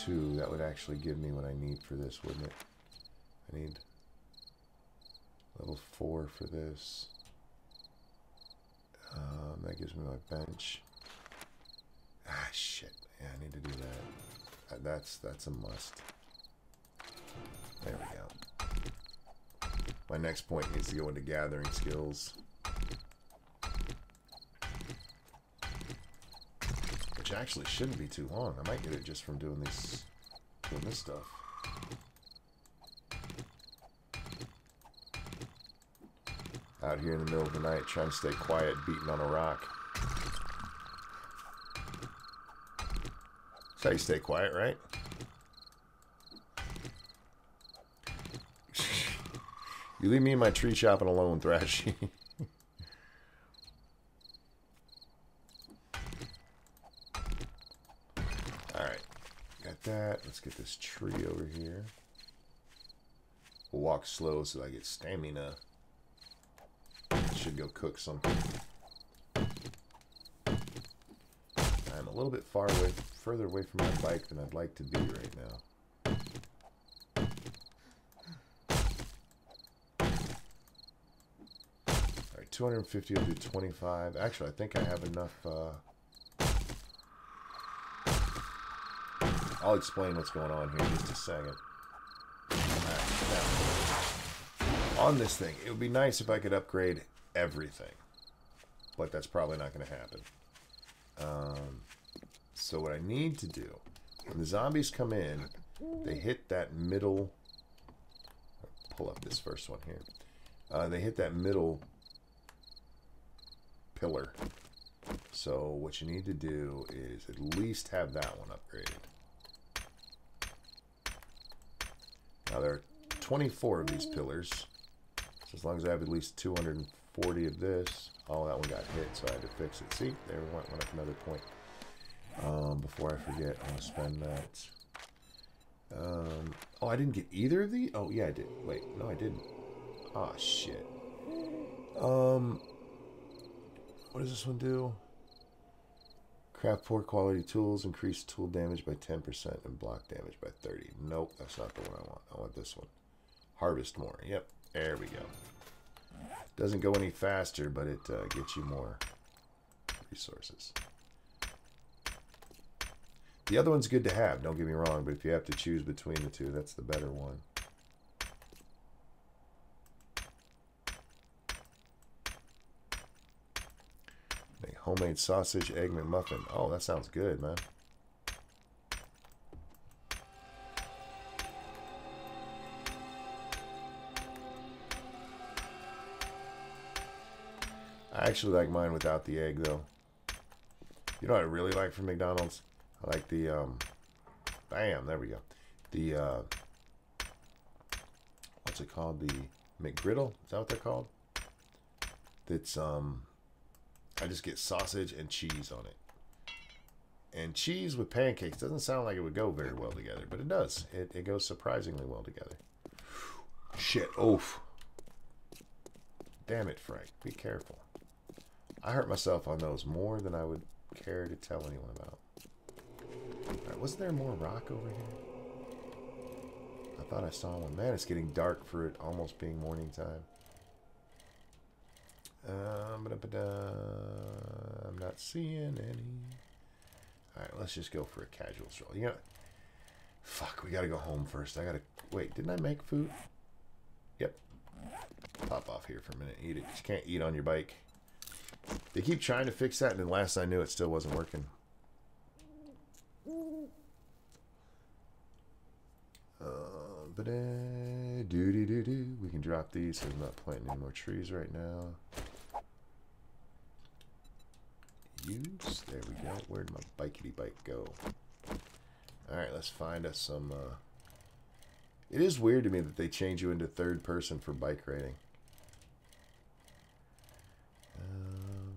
Two. That would actually give me what I need for this, wouldn't it? I need level four for this. Um, that gives me my bench. Ah, shit. Yeah, I need to do that. That's that's a must. There we go. My next point needs to go into gathering skills, which actually shouldn't be too long. I might get it just from doing this, doing this stuff. Out here in the middle of the night, trying to stay quiet, beating on a rock. That's how you stay quiet, right? You leave me in my tree shopping alone, Thrashy. Let's get this tree over here. We'll walk slow so I get stamina. Should go cook something. I'm a little bit far away, further away from my bike than I'd like to be right now. two hundred fifty will do twenty-five. Actually, I think I have enough. Uh... I'll explain what's going on here in just a second. Right, now, on this thing, it would be nice if I could upgrade everything, but that's probably not going to happen. Um, so what I need to do, when the zombies come in, they hit that middle. I'll pull up this first one here. Uh, they hit that middle pillar. So what you need to do is at least have that one upgraded. Now there are twenty-four of these pillars. So as long as I have at least two hundred forty of this. Oh, that one got hit, so I had to fix it. See, there went, went up another point. Um, before I forget, I'm gonna spend that. Um, oh, I didn't get either of these? Oh, yeah, I did. Wait, no, I didn't. Oh, shit. Um... What does this one do? Craft poor quality tools, increase tool damage by ten percent and block damage by thirty. Nope, that's not the one I want. I want this one. Harvest more. Yep, there we go. Doesn't go any faster, but it uh, gets you more resources. The other one's good to have, don't get me wrong, but if you have to choose between the two, that's the better one. Homemade sausage, egg McMuffin. Oh, that sounds good, man. I actually like mine without the egg, though. You know what I really like from McDonald's? I like the, um, bam, there we go. The, uh, what's it called? The McGriddle? Is that what they're called? That's, um... I just get sausage and cheese on it. And cheese with pancakes doesn't sound like it would go very well together, but it does. It, it goes surprisingly well together. Shit, oof. Damn it, Frank. Be careful. I hurt myself on those more than I would care to tell anyone about. Alright, wasn't there more rock over here? I thought I saw one. Man, it's getting dark for it almost being morning time. Um, I'm not seeing any. Alright, let's just go for a casual stroll. You know, fuck, we gotta go home first. I gotta... Wait, didn't I make food? Yep. Pop off here for a minute. Eat it. You can't eat on your bike. They keep trying to fix that, and then last I knew it still wasn't working. Um, but then... Doo-doo-doo-doo. We can drop these, so I'm not planting any more trees right now. Use. There we go. Where'd my bikety bike go? Alright, let's find us some... Uh... It is weird to me that they change you into third person for bike riding. Um,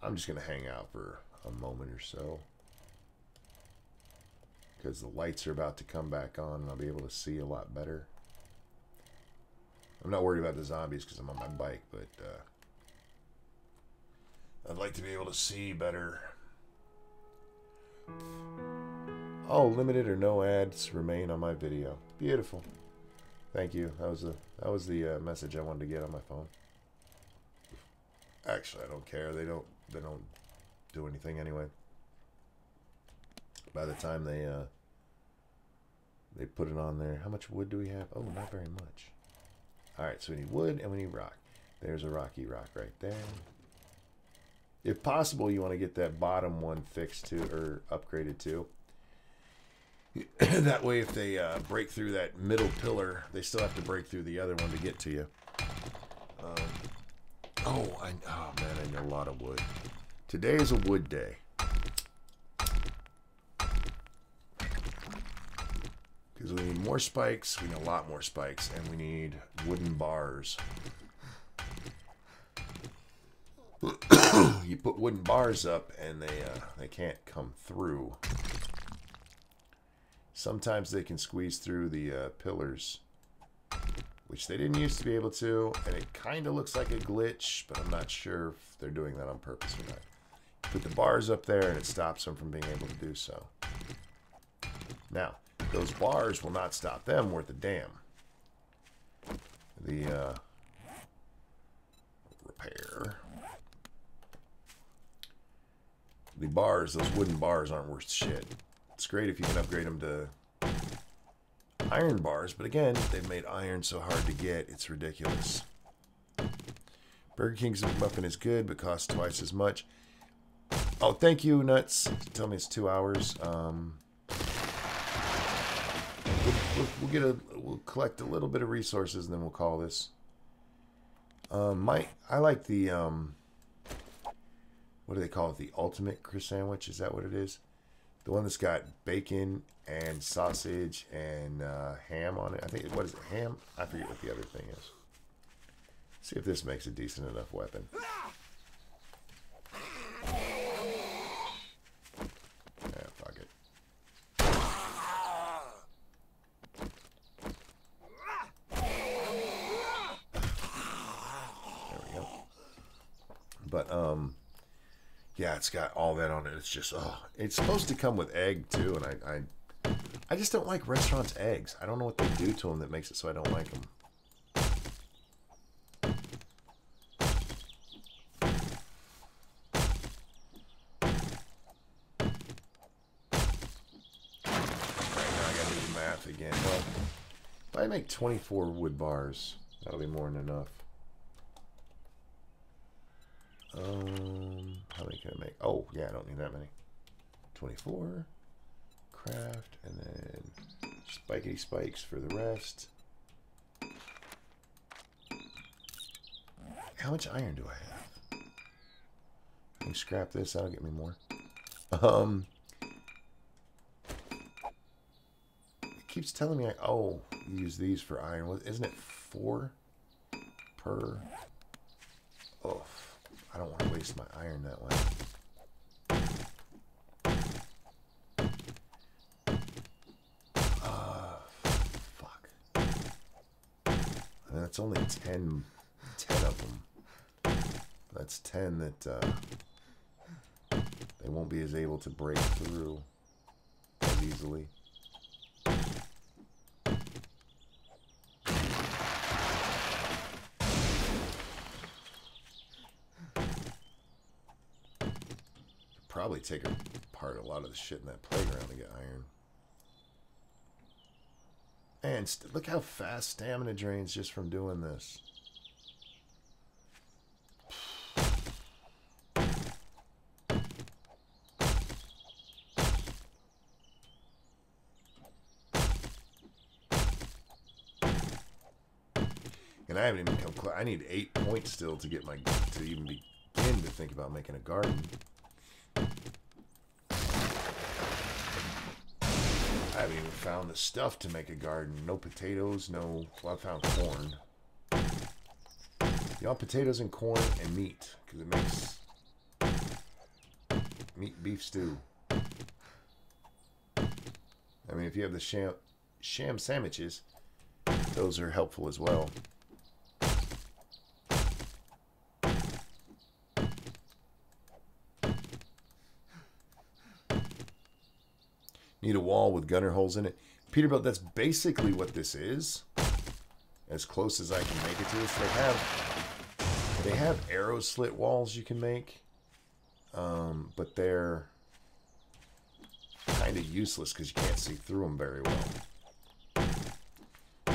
I'm just going to hang out for a moment or so. Because the lights are about to come back on and I'll be able to see a lot better. I'm not worried about the zombies because I'm on my bike, but... Uh... I'd like to be able to see better. Oh, limited or no ads remain on my video. Beautiful. Thank you. That was the that was the uh, message I wanted to get on my phone. Actually, I don't care. They don't they don't do anything anyway. By the time they uh, they put it on there, how much wood do we have? Oh, not very much. All right, so we need wood and we need rock. There's a rocky rock right there. If possible, you want to get that bottom one fixed to or upgraded to. That way, if they uh, break through that middle pillar, they still have to break through the other one to get to you. Um, oh, I, oh, man, I need a lot of wood. Today is a wood day. Because we need more spikes, we need a lot more spikes, and we need wooden bars. You put wooden bars up and they uh, they can't come through. Sometimes they can squeeze through the uh, pillars, which they didn't used to be able to, and it kind of looks like a glitch, but I'm not sure if they're doing that on purpose or not. Put the bars up there and it stops them from being able to do so. Now, those bars will not stop them worth a damn. The uh, repair. The bars, those wooden bars aren't worth shit. It's great if you can upgrade them to iron bars, but again, they've made iron so hard to get, it's ridiculous. Burger King's McMuffin is good, but costs twice as much. Oh, thank you, Nuts. Tell me it's two hours. Um, we'll, we'll, we'll get a, we'll collect a little bit of resources, and then we'll call this. Um, my, I like the um, what do they call it? The ultimate crisp sandwich? Is that what it is? The one that's got bacon and sausage and uh, ham on it. I think what is it? Ham? I forget what the other thing is. Let's see if this makes a decent enough weapon. But, um, yeah, it's got all that on it. It's just, oh, it's supposed to come with egg, too. And I, I, I just don't like restaurants' eggs. I don't know what they do to them that makes it so I don't like them. Right now, I gotta do the math again. Well, if I make twenty-four wood bars, that'll be more than enough. Um, how many can I make? Oh, yeah, I don't need that many. twenty-four. Craft, and then spikety spikes for the rest. How much iron do I have? Let me scrap this. That'll get me more. Um, it keeps telling me, I, oh, use these for iron. Isn't it four per? Oh. I don't want to waste my iron that way. Uh, fuck. And that's only ten, ten of them. That's ten that uh, they won't be as able to break through as easily. Probably take apart a lot of the shit in that playground to get iron. And st look how fast stamina drains just from doing this. And I haven't even come close. I need eight points still to get my to even begin to think about making a garden. I haven't even found the stuff to make a garden. No potatoes, no... Well, I found corn. Y'all, potatoes and corn and meat. Because it makes... meat beef stew. I mean, if you have the sham... sham sandwiches, those are helpful as well. Need a wall with gunner holes in it. Peterbilt, that's basically what this is. As close as I can make it to this. They have they have arrow slit walls you can make. Um, but they're kind of useless because you can't see through them very well.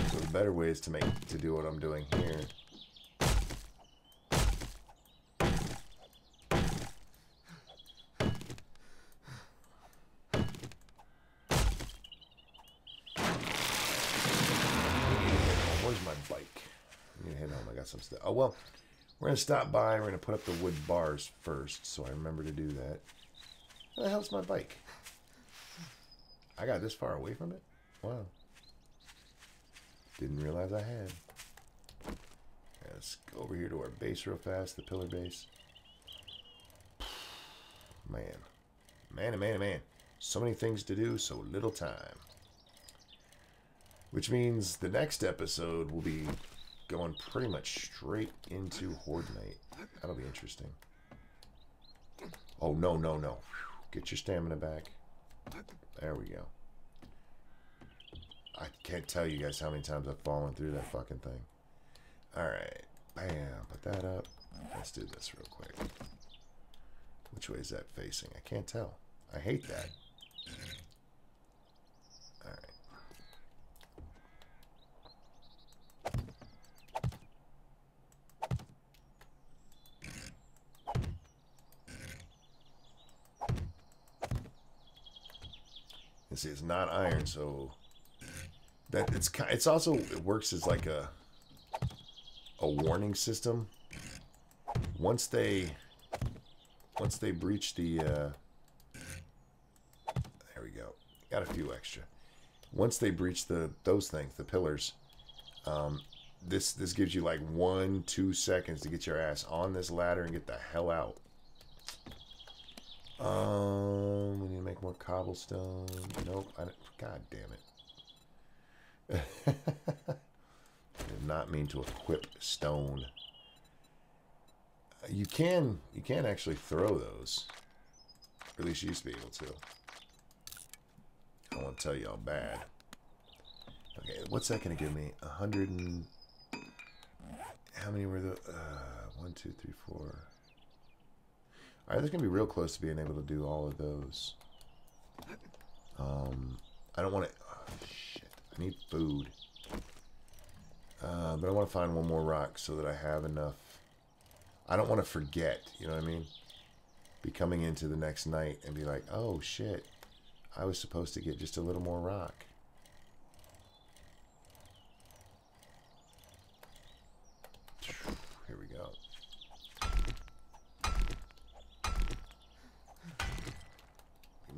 So the better way is to make to do what I'm doing here. Oh, well, we're going to stop by. We're going to put up the wood bars first, so I remember to do that. Where the hell's my bike? I got this far away from it? Wow. Didn't realize I had. Let's go over here to our base real fast, the pillar base. Man. Man, man, man. So many things to do, so little time. Which means the next episode will be going pretty much straight into Horde Night. That'll be interesting. Oh, no, no, no. Get your stamina back. There we go. I can't tell you guys how many times I've fallen through that fucking thing. Alright. Bam. Put that up. Let's do this real quick. Which way is that facing? I can't tell. I hate that. Alright. And see, it's not iron, so that it's it's also it works as like a a warning system. Once they once they breach the uh, there we go, got a few extra. Once they breach the those things, the pillars, um, this this gives you like one two seconds to get your ass on this ladder and get the hell out. Um, we need to make more cobblestone. Nope. I don't, God damn it. I did not mean to equip stone. You can, you can actually throw those. Or at least you used to be able to. I won't tell y'all bad. Okay, what's that going to give me? A hundred and... How many were the... Uh, one, two, three, four... Alright, that's going to be real close to being able to do all of those. Um, I don't want to... Oh, shit. I need food. Uh, but I want to find one more rock so that I have enough... I don't want to forget, you know what I mean? Be coming into the next night and be like, oh, shit. I was supposed to get just a little more rock. Here we go.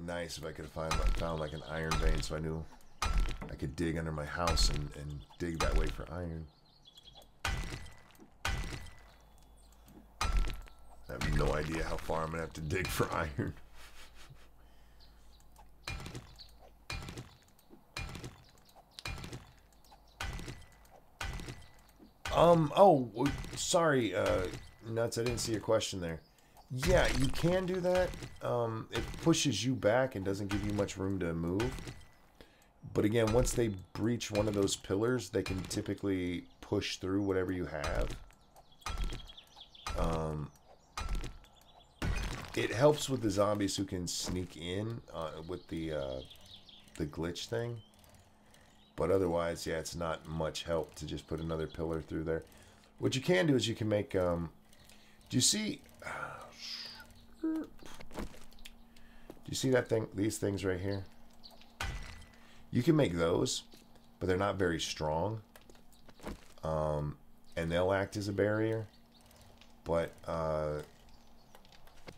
Nice if I could have find, found like an iron vein so I knew I could dig under my house and, and dig that way for iron. I have no idea how far I'm going to have to dig for iron. um, oh, sorry, uh, Nuts, I didn't see your question there. Yeah, you can do that. Um, it pushes you back and doesn't give you much room to move. But again, once they breach one of those pillars, they can typically push through whatever you have. Um, it helps with the zombies who can sneak in uh, with the uh, the glitch thing. But otherwise, yeah, it's not much help to just put another pillar through there. What you can do is you can make... Um, do you see... Do you see that thing? These things right here. You can make those, but they're not very strong, um, and they'll act as a barrier. But uh,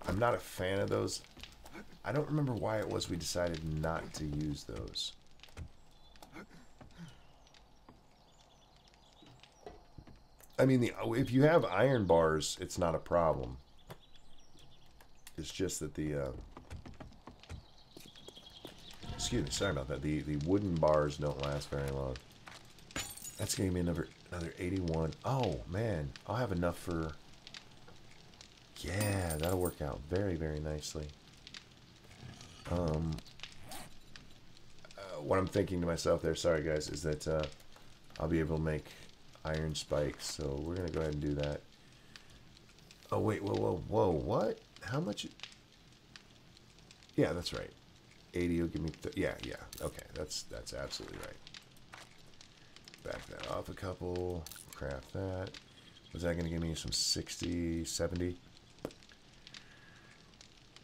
I'm not a fan of those. I don't remember why it was we decided not to use those. I mean, the, if you have iron bars, it's not a problem. It's just that the, uh, excuse me, sorry about that. The the wooden bars don't last very long. That's gonna give me another another eighty-one. Oh man, I'll have enough for. Yeah, that'll work out very very nicely. Um, uh, what I'm thinking to myself there, sorry guys, is that uh, I'll be able to make iron spikes. So we're gonna go ahead and do that. Oh wait, whoa whoa whoa, what? How much? Yeah, that's right. eighty will give me... Yeah, yeah. Okay, that's that's absolutely right. Back that off a couple. Craft that. Was that going to give me some sixty, seventy?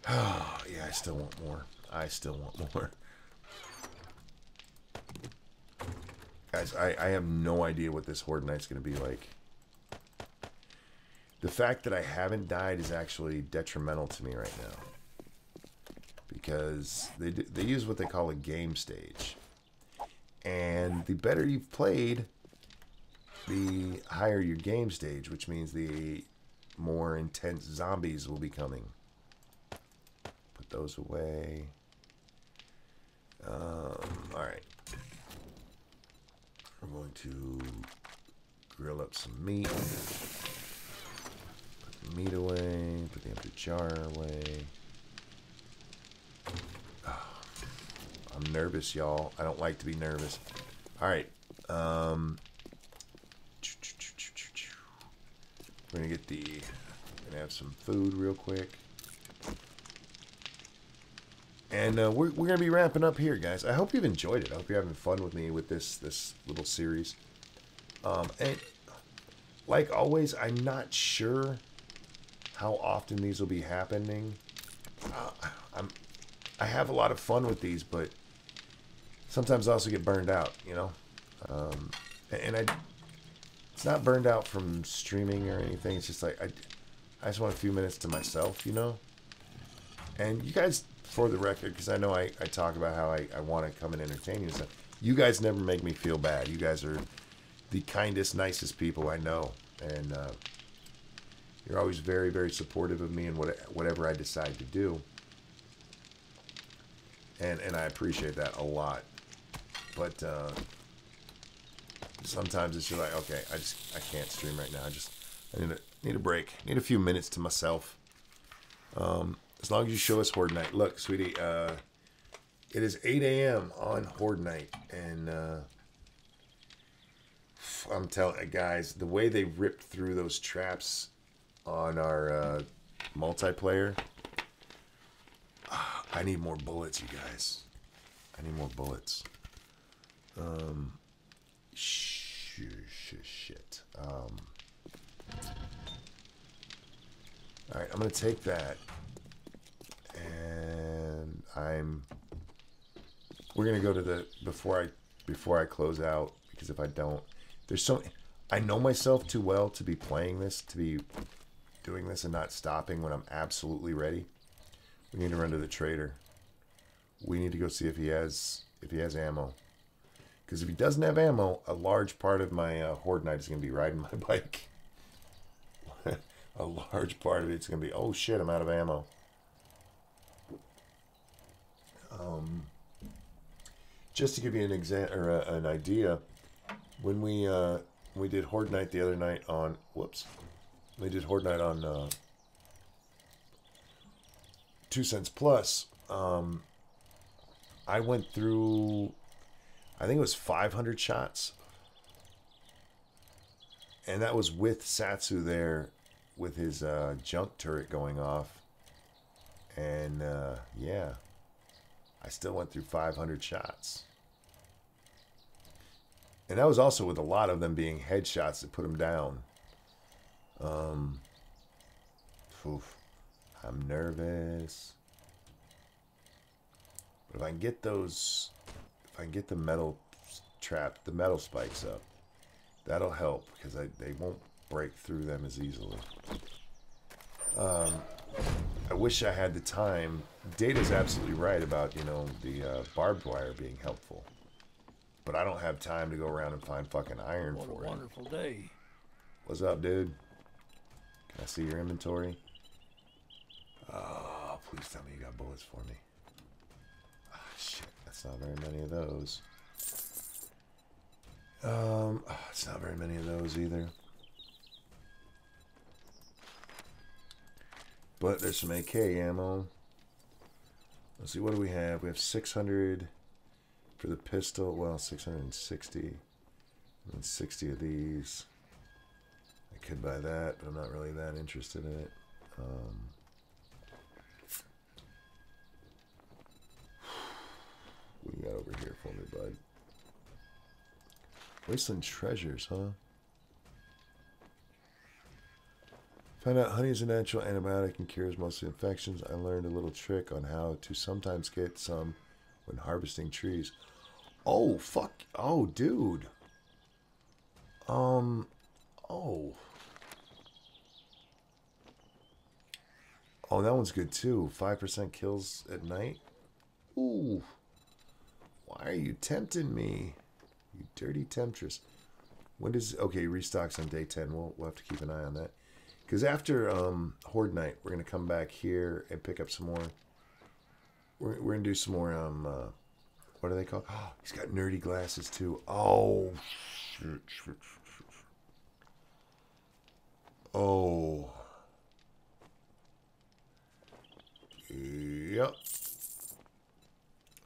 Oh, yeah, I still want more. I still want more. Guys, I, I have no idea what this Horde Night's going to be like. The fact that I haven't died is actually detrimental to me right now. Because they, do, they use what they call a game stage. And the better you've played, the higher your game stage, which means the more intense zombies will be coming. Put those away. Um, Alright. going to grill up some meat. Put the meat away. Put the empty jar away. Oh, I'm nervous, y'all. I don't like to be nervous. Alright. Um, we're going to get the... We're going to have some food real quick. And uh, we're, we're going to be wrapping up here, guys. I hope you've enjoyed it. I hope you're having fun with me with this this little series. Um, and like always, I'm not sure how often these will be happening. Uh, I'm, I have a lot of fun with these, but sometimes I also get burned out, you know? Um, and I, it's not burned out from streaming or anything. It's just like I, I just want a few minutes to myself, you know? And you guys... For the record, because I know I, I talk about how I, I want to come and entertain you and stuff. You guys never make me feel bad. You guys are the kindest, nicest people I know. And uh, you're always very, very supportive of me and what, whatever I decide to do. And, and I appreciate that a lot. But uh, sometimes it's just like, okay, I just I can't stream right now. I just I need, a, need a break. Need a few minutes to myself. Um... As long as you show us Horde Night. Look, sweetie, uh, it is eight A M on Horde Night. And uh, I'm telling guys, the way they ripped through those traps on our uh, multiplayer, uh, I need more bullets, you guys. I need more bullets. Um, sh sh shit. Um, all right, I'm going to take that. And I'm we're gonna go to the before I before I close out, because if I don't, there's so I know myself too well to be playing this, to be doing this and not stopping when I'm absolutely ready. We need to run to the trader. We need to go see if he has if he has ammo, because if he doesn't have ammo, a large part of my uh, Horde Night is gonna be riding my bike. A large part of it's gonna be, oh shit, I'm out of ammo. Um, just to give you an example or a, an idea, when we uh, we did Horde Night the other night on whoops, we did Horde Night on uh, Two Cents Plus. Um, I went through, I think it was five hundred shots, and that was with Satsu there with his uh, junk turret going off, and uh, yeah. I still went through five hundred shots. And that was also with a lot of them being headshots that put them down. Um, oof, I'm nervous. But if I can get those, if I can get the metal trap, the metal spikes up, that'll help, because I, they won't break through them as easily. Um, I wish I had the time. Data's absolutely right about, you know, the uh, barbed wire being helpful. But I don't have time to go around and find fucking iron for it. What a wonderful day. What's up, dude? Can I see your inventory? Oh, please tell me you got bullets for me. Ah, shit. That's not very many of those. Um, oh, it's not very many of those either. But there's some A K ammo. Let's see, what do we have? We have six hundred for the pistol. Well, six hundred sixty. And sixty of these. I could buy that, but I'm not really that interested in it. Um, what do you got over here for me, bud? Wasteland treasures, huh? Found out honey is a natural antibiotic and cures most infections. I learned a little trick on how to sometimes get some when harvesting trees. Oh, fuck. Oh, dude. Um, oh. Oh, that one's good, too. five percent kills at night. Ooh. Why are you tempting me? You dirty temptress. When does... Okay, restocks on day ten. We'll, we'll have to keep an eye on that. Because after um, Horde Night, we're going to come back here and pick up some more. We're, we're going to do some more, um, uh, what are they called? Oh, he's got nerdy glasses, too. Oh, Oh. Yep.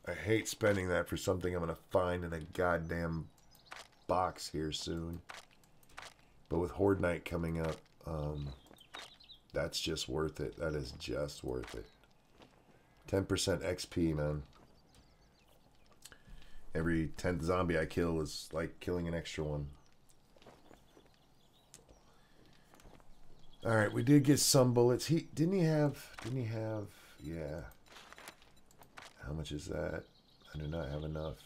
I hate spending that for something I'm going to find in a goddamn box here soon. But with Horde Night coming up, um, that's just worth it. That is just worth it. ten percent X P, man. Every tenth zombie I kill is like killing an extra one. Alright, we did get some bullets. He didn't he have didn't he have yeah. How much is that? I do not have enough.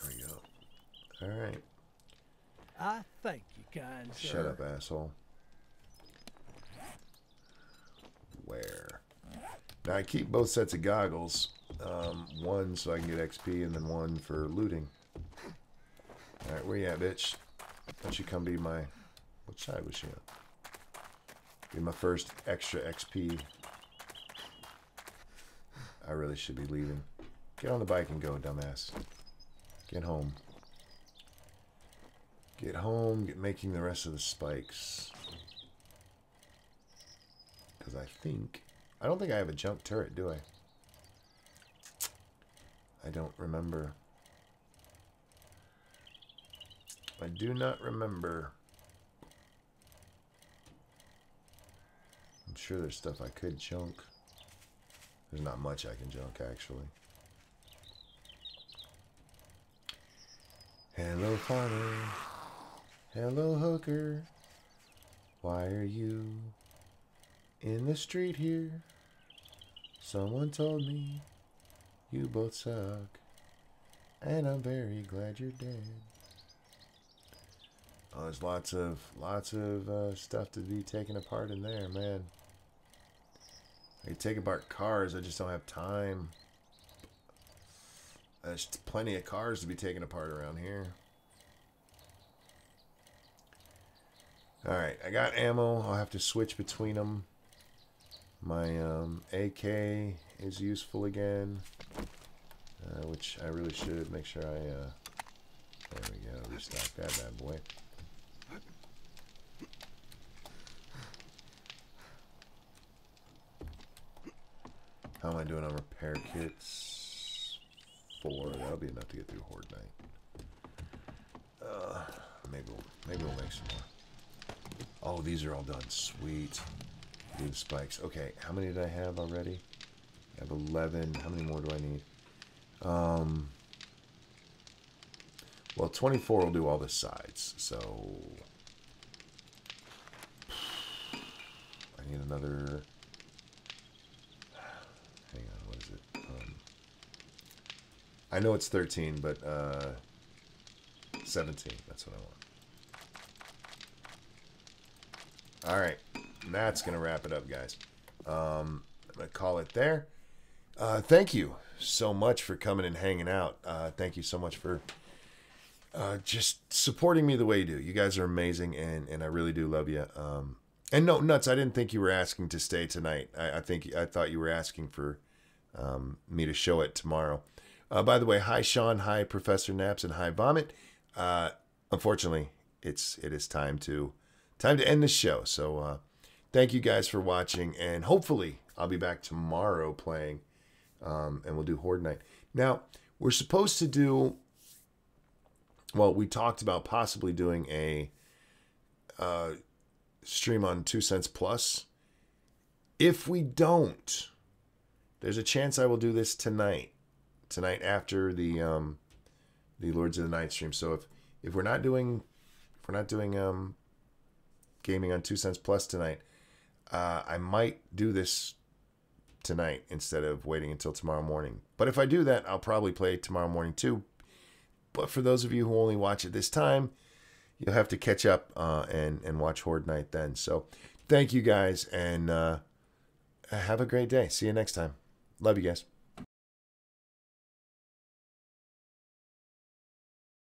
There we go. Alright. I thank you, kind sir. Shut up, asshole. Where? Now I keep both sets of goggles. Um, one so I can get X P, and then one for looting. Alright, where you at, bitch? Why don't you come be my... What side was she on? Be my first extra X P. I really should be leaving. Get on the bike and go, dumbass. Get home. Get home, get making the rest of the spikes. Because I think... I don't think I have a jump turret, do I? I don't remember. I do not remember. I'm sure there's stuff I could junk. There's not much I can junk, actually. Hello, farmer. Hello, hooker. Why are you in the street here? Someone told me. You both suck, and I'm very glad you're dead. Oh, there's lots of, lots of uh, stuff to be taken apart in there, man. I could take apart cars, I just don't have time. There's plenty of cars to be taken apart around here. Alright, I got ammo. I'll have to switch between them. My um, A K is useful again, uh, which I really should make sure I, uh, there we go, restock that bad boy. How am I doing on repair kits? Four, that'll be enough to get through Horde Night. Uh, maybe, we'll, maybe we'll make some more. Oh, these are all done, sweet. Leave spikes. Okay, how many did I have already? I have eleven. How many more do I need? Um, well, twenty-four will do all the sides, so... I need another... Hang on, what is it? Um, I know it's thirteen, but uh, seventeen. That's what I want. Alright. And that's going to wrap it up, guys. Um, I'm going to call it there. Uh, thank you so much for coming and hanging out. Uh, thank you so much for uh, just supporting me the way you do. You guys are amazing, and, and I really do love you. Um, and no, Nuts, I didn't think you were asking to stay tonight. I, I, think, I thought you were asking for um, me to show it tomorrow. Uh, by the way, hi, Sean. Hi, Professor Naps, and hi, Vomit. Uh, unfortunately, it's, it is time to, time to end the show, so... Uh, Thank you guys for watching, and hopefully I'll be back tomorrow playing, um, and we'll do Horde Night. Now, we're supposed to do, well, we talked about possibly doing a uh, stream on Two Cents Plus. If we don't, there's a chance I will do this tonight, tonight after the um, the Lords of the Night stream. So if if we're not doing, if we're not doing um, gaming on Two Cents Plus tonight. Uh, I might do this tonight instead of waiting until tomorrow morning. But if I do that, I'll probably play tomorrow morning too. But for those of you who only watch it this time, you'll have to catch up uh, and, and watch Horde Night then. So thank you guys, and uh, have a great day. See you next time. Love you guys.